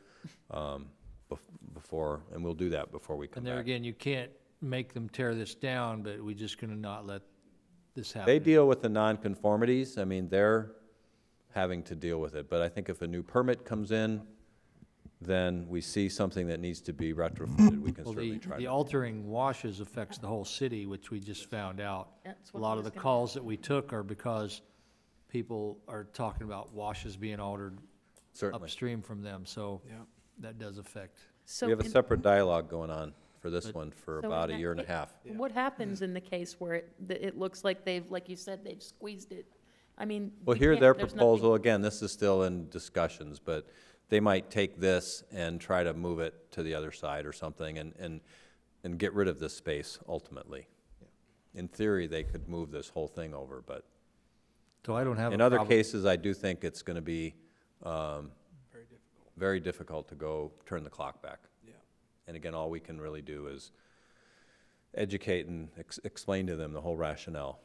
Before, and we'll do that before we come back. And there again, you can't make them tear this down, but we're just going to not let this happen. They deal with the nonconformities. I mean, they're having to deal with it. But I think if a new permit comes in, then we see something that needs to be retrofitted. We can certainly try. The altering washes affects the whole city, which we just found out. A lot of the calls that we took are because people are talking about washes being altered upstream from them. So. Yeah. That does affect. So we have a separate dialogue going on for this one for about a year and a half. What happens in the case where it looks like they've, like you said, they've squeezed it? I mean, well, here their proposal, again, this is still in discussions, but they might take this and try to move it to the other side or something and get rid of this space ultimately. Yeah. In theory, they could move this whole thing over, but. So I don't have. In other cases, I do think it's going to be. Very difficult to go turn the clock back. Yeah. And again, all we can really do is educate and explain to them the whole rationale.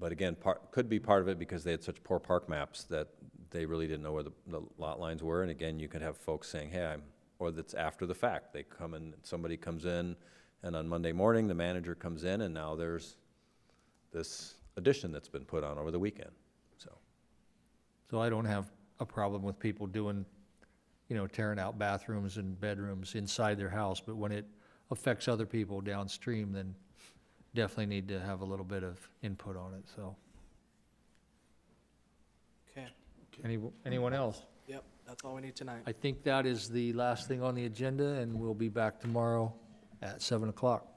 But again, could be part of it because they had such poor park maps that they really didn't know where the lot lines were. And again, you could have folks saying, hey, or that's after the fact. They come in, somebody comes in, and on Monday morning, the manager comes in, and now there's this addition that's been put on over the weekend. So I don't have a problem with people doing, you know, tearing out bathrooms and bedrooms inside their house, but when it affects other people downstream, then definitely need to have a little bit of input on it. So, okay. Anyone else? Yep, that's all we need tonight. I think that is the last thing on the agenda, and we'll be back tomorrow at 7 o'clock.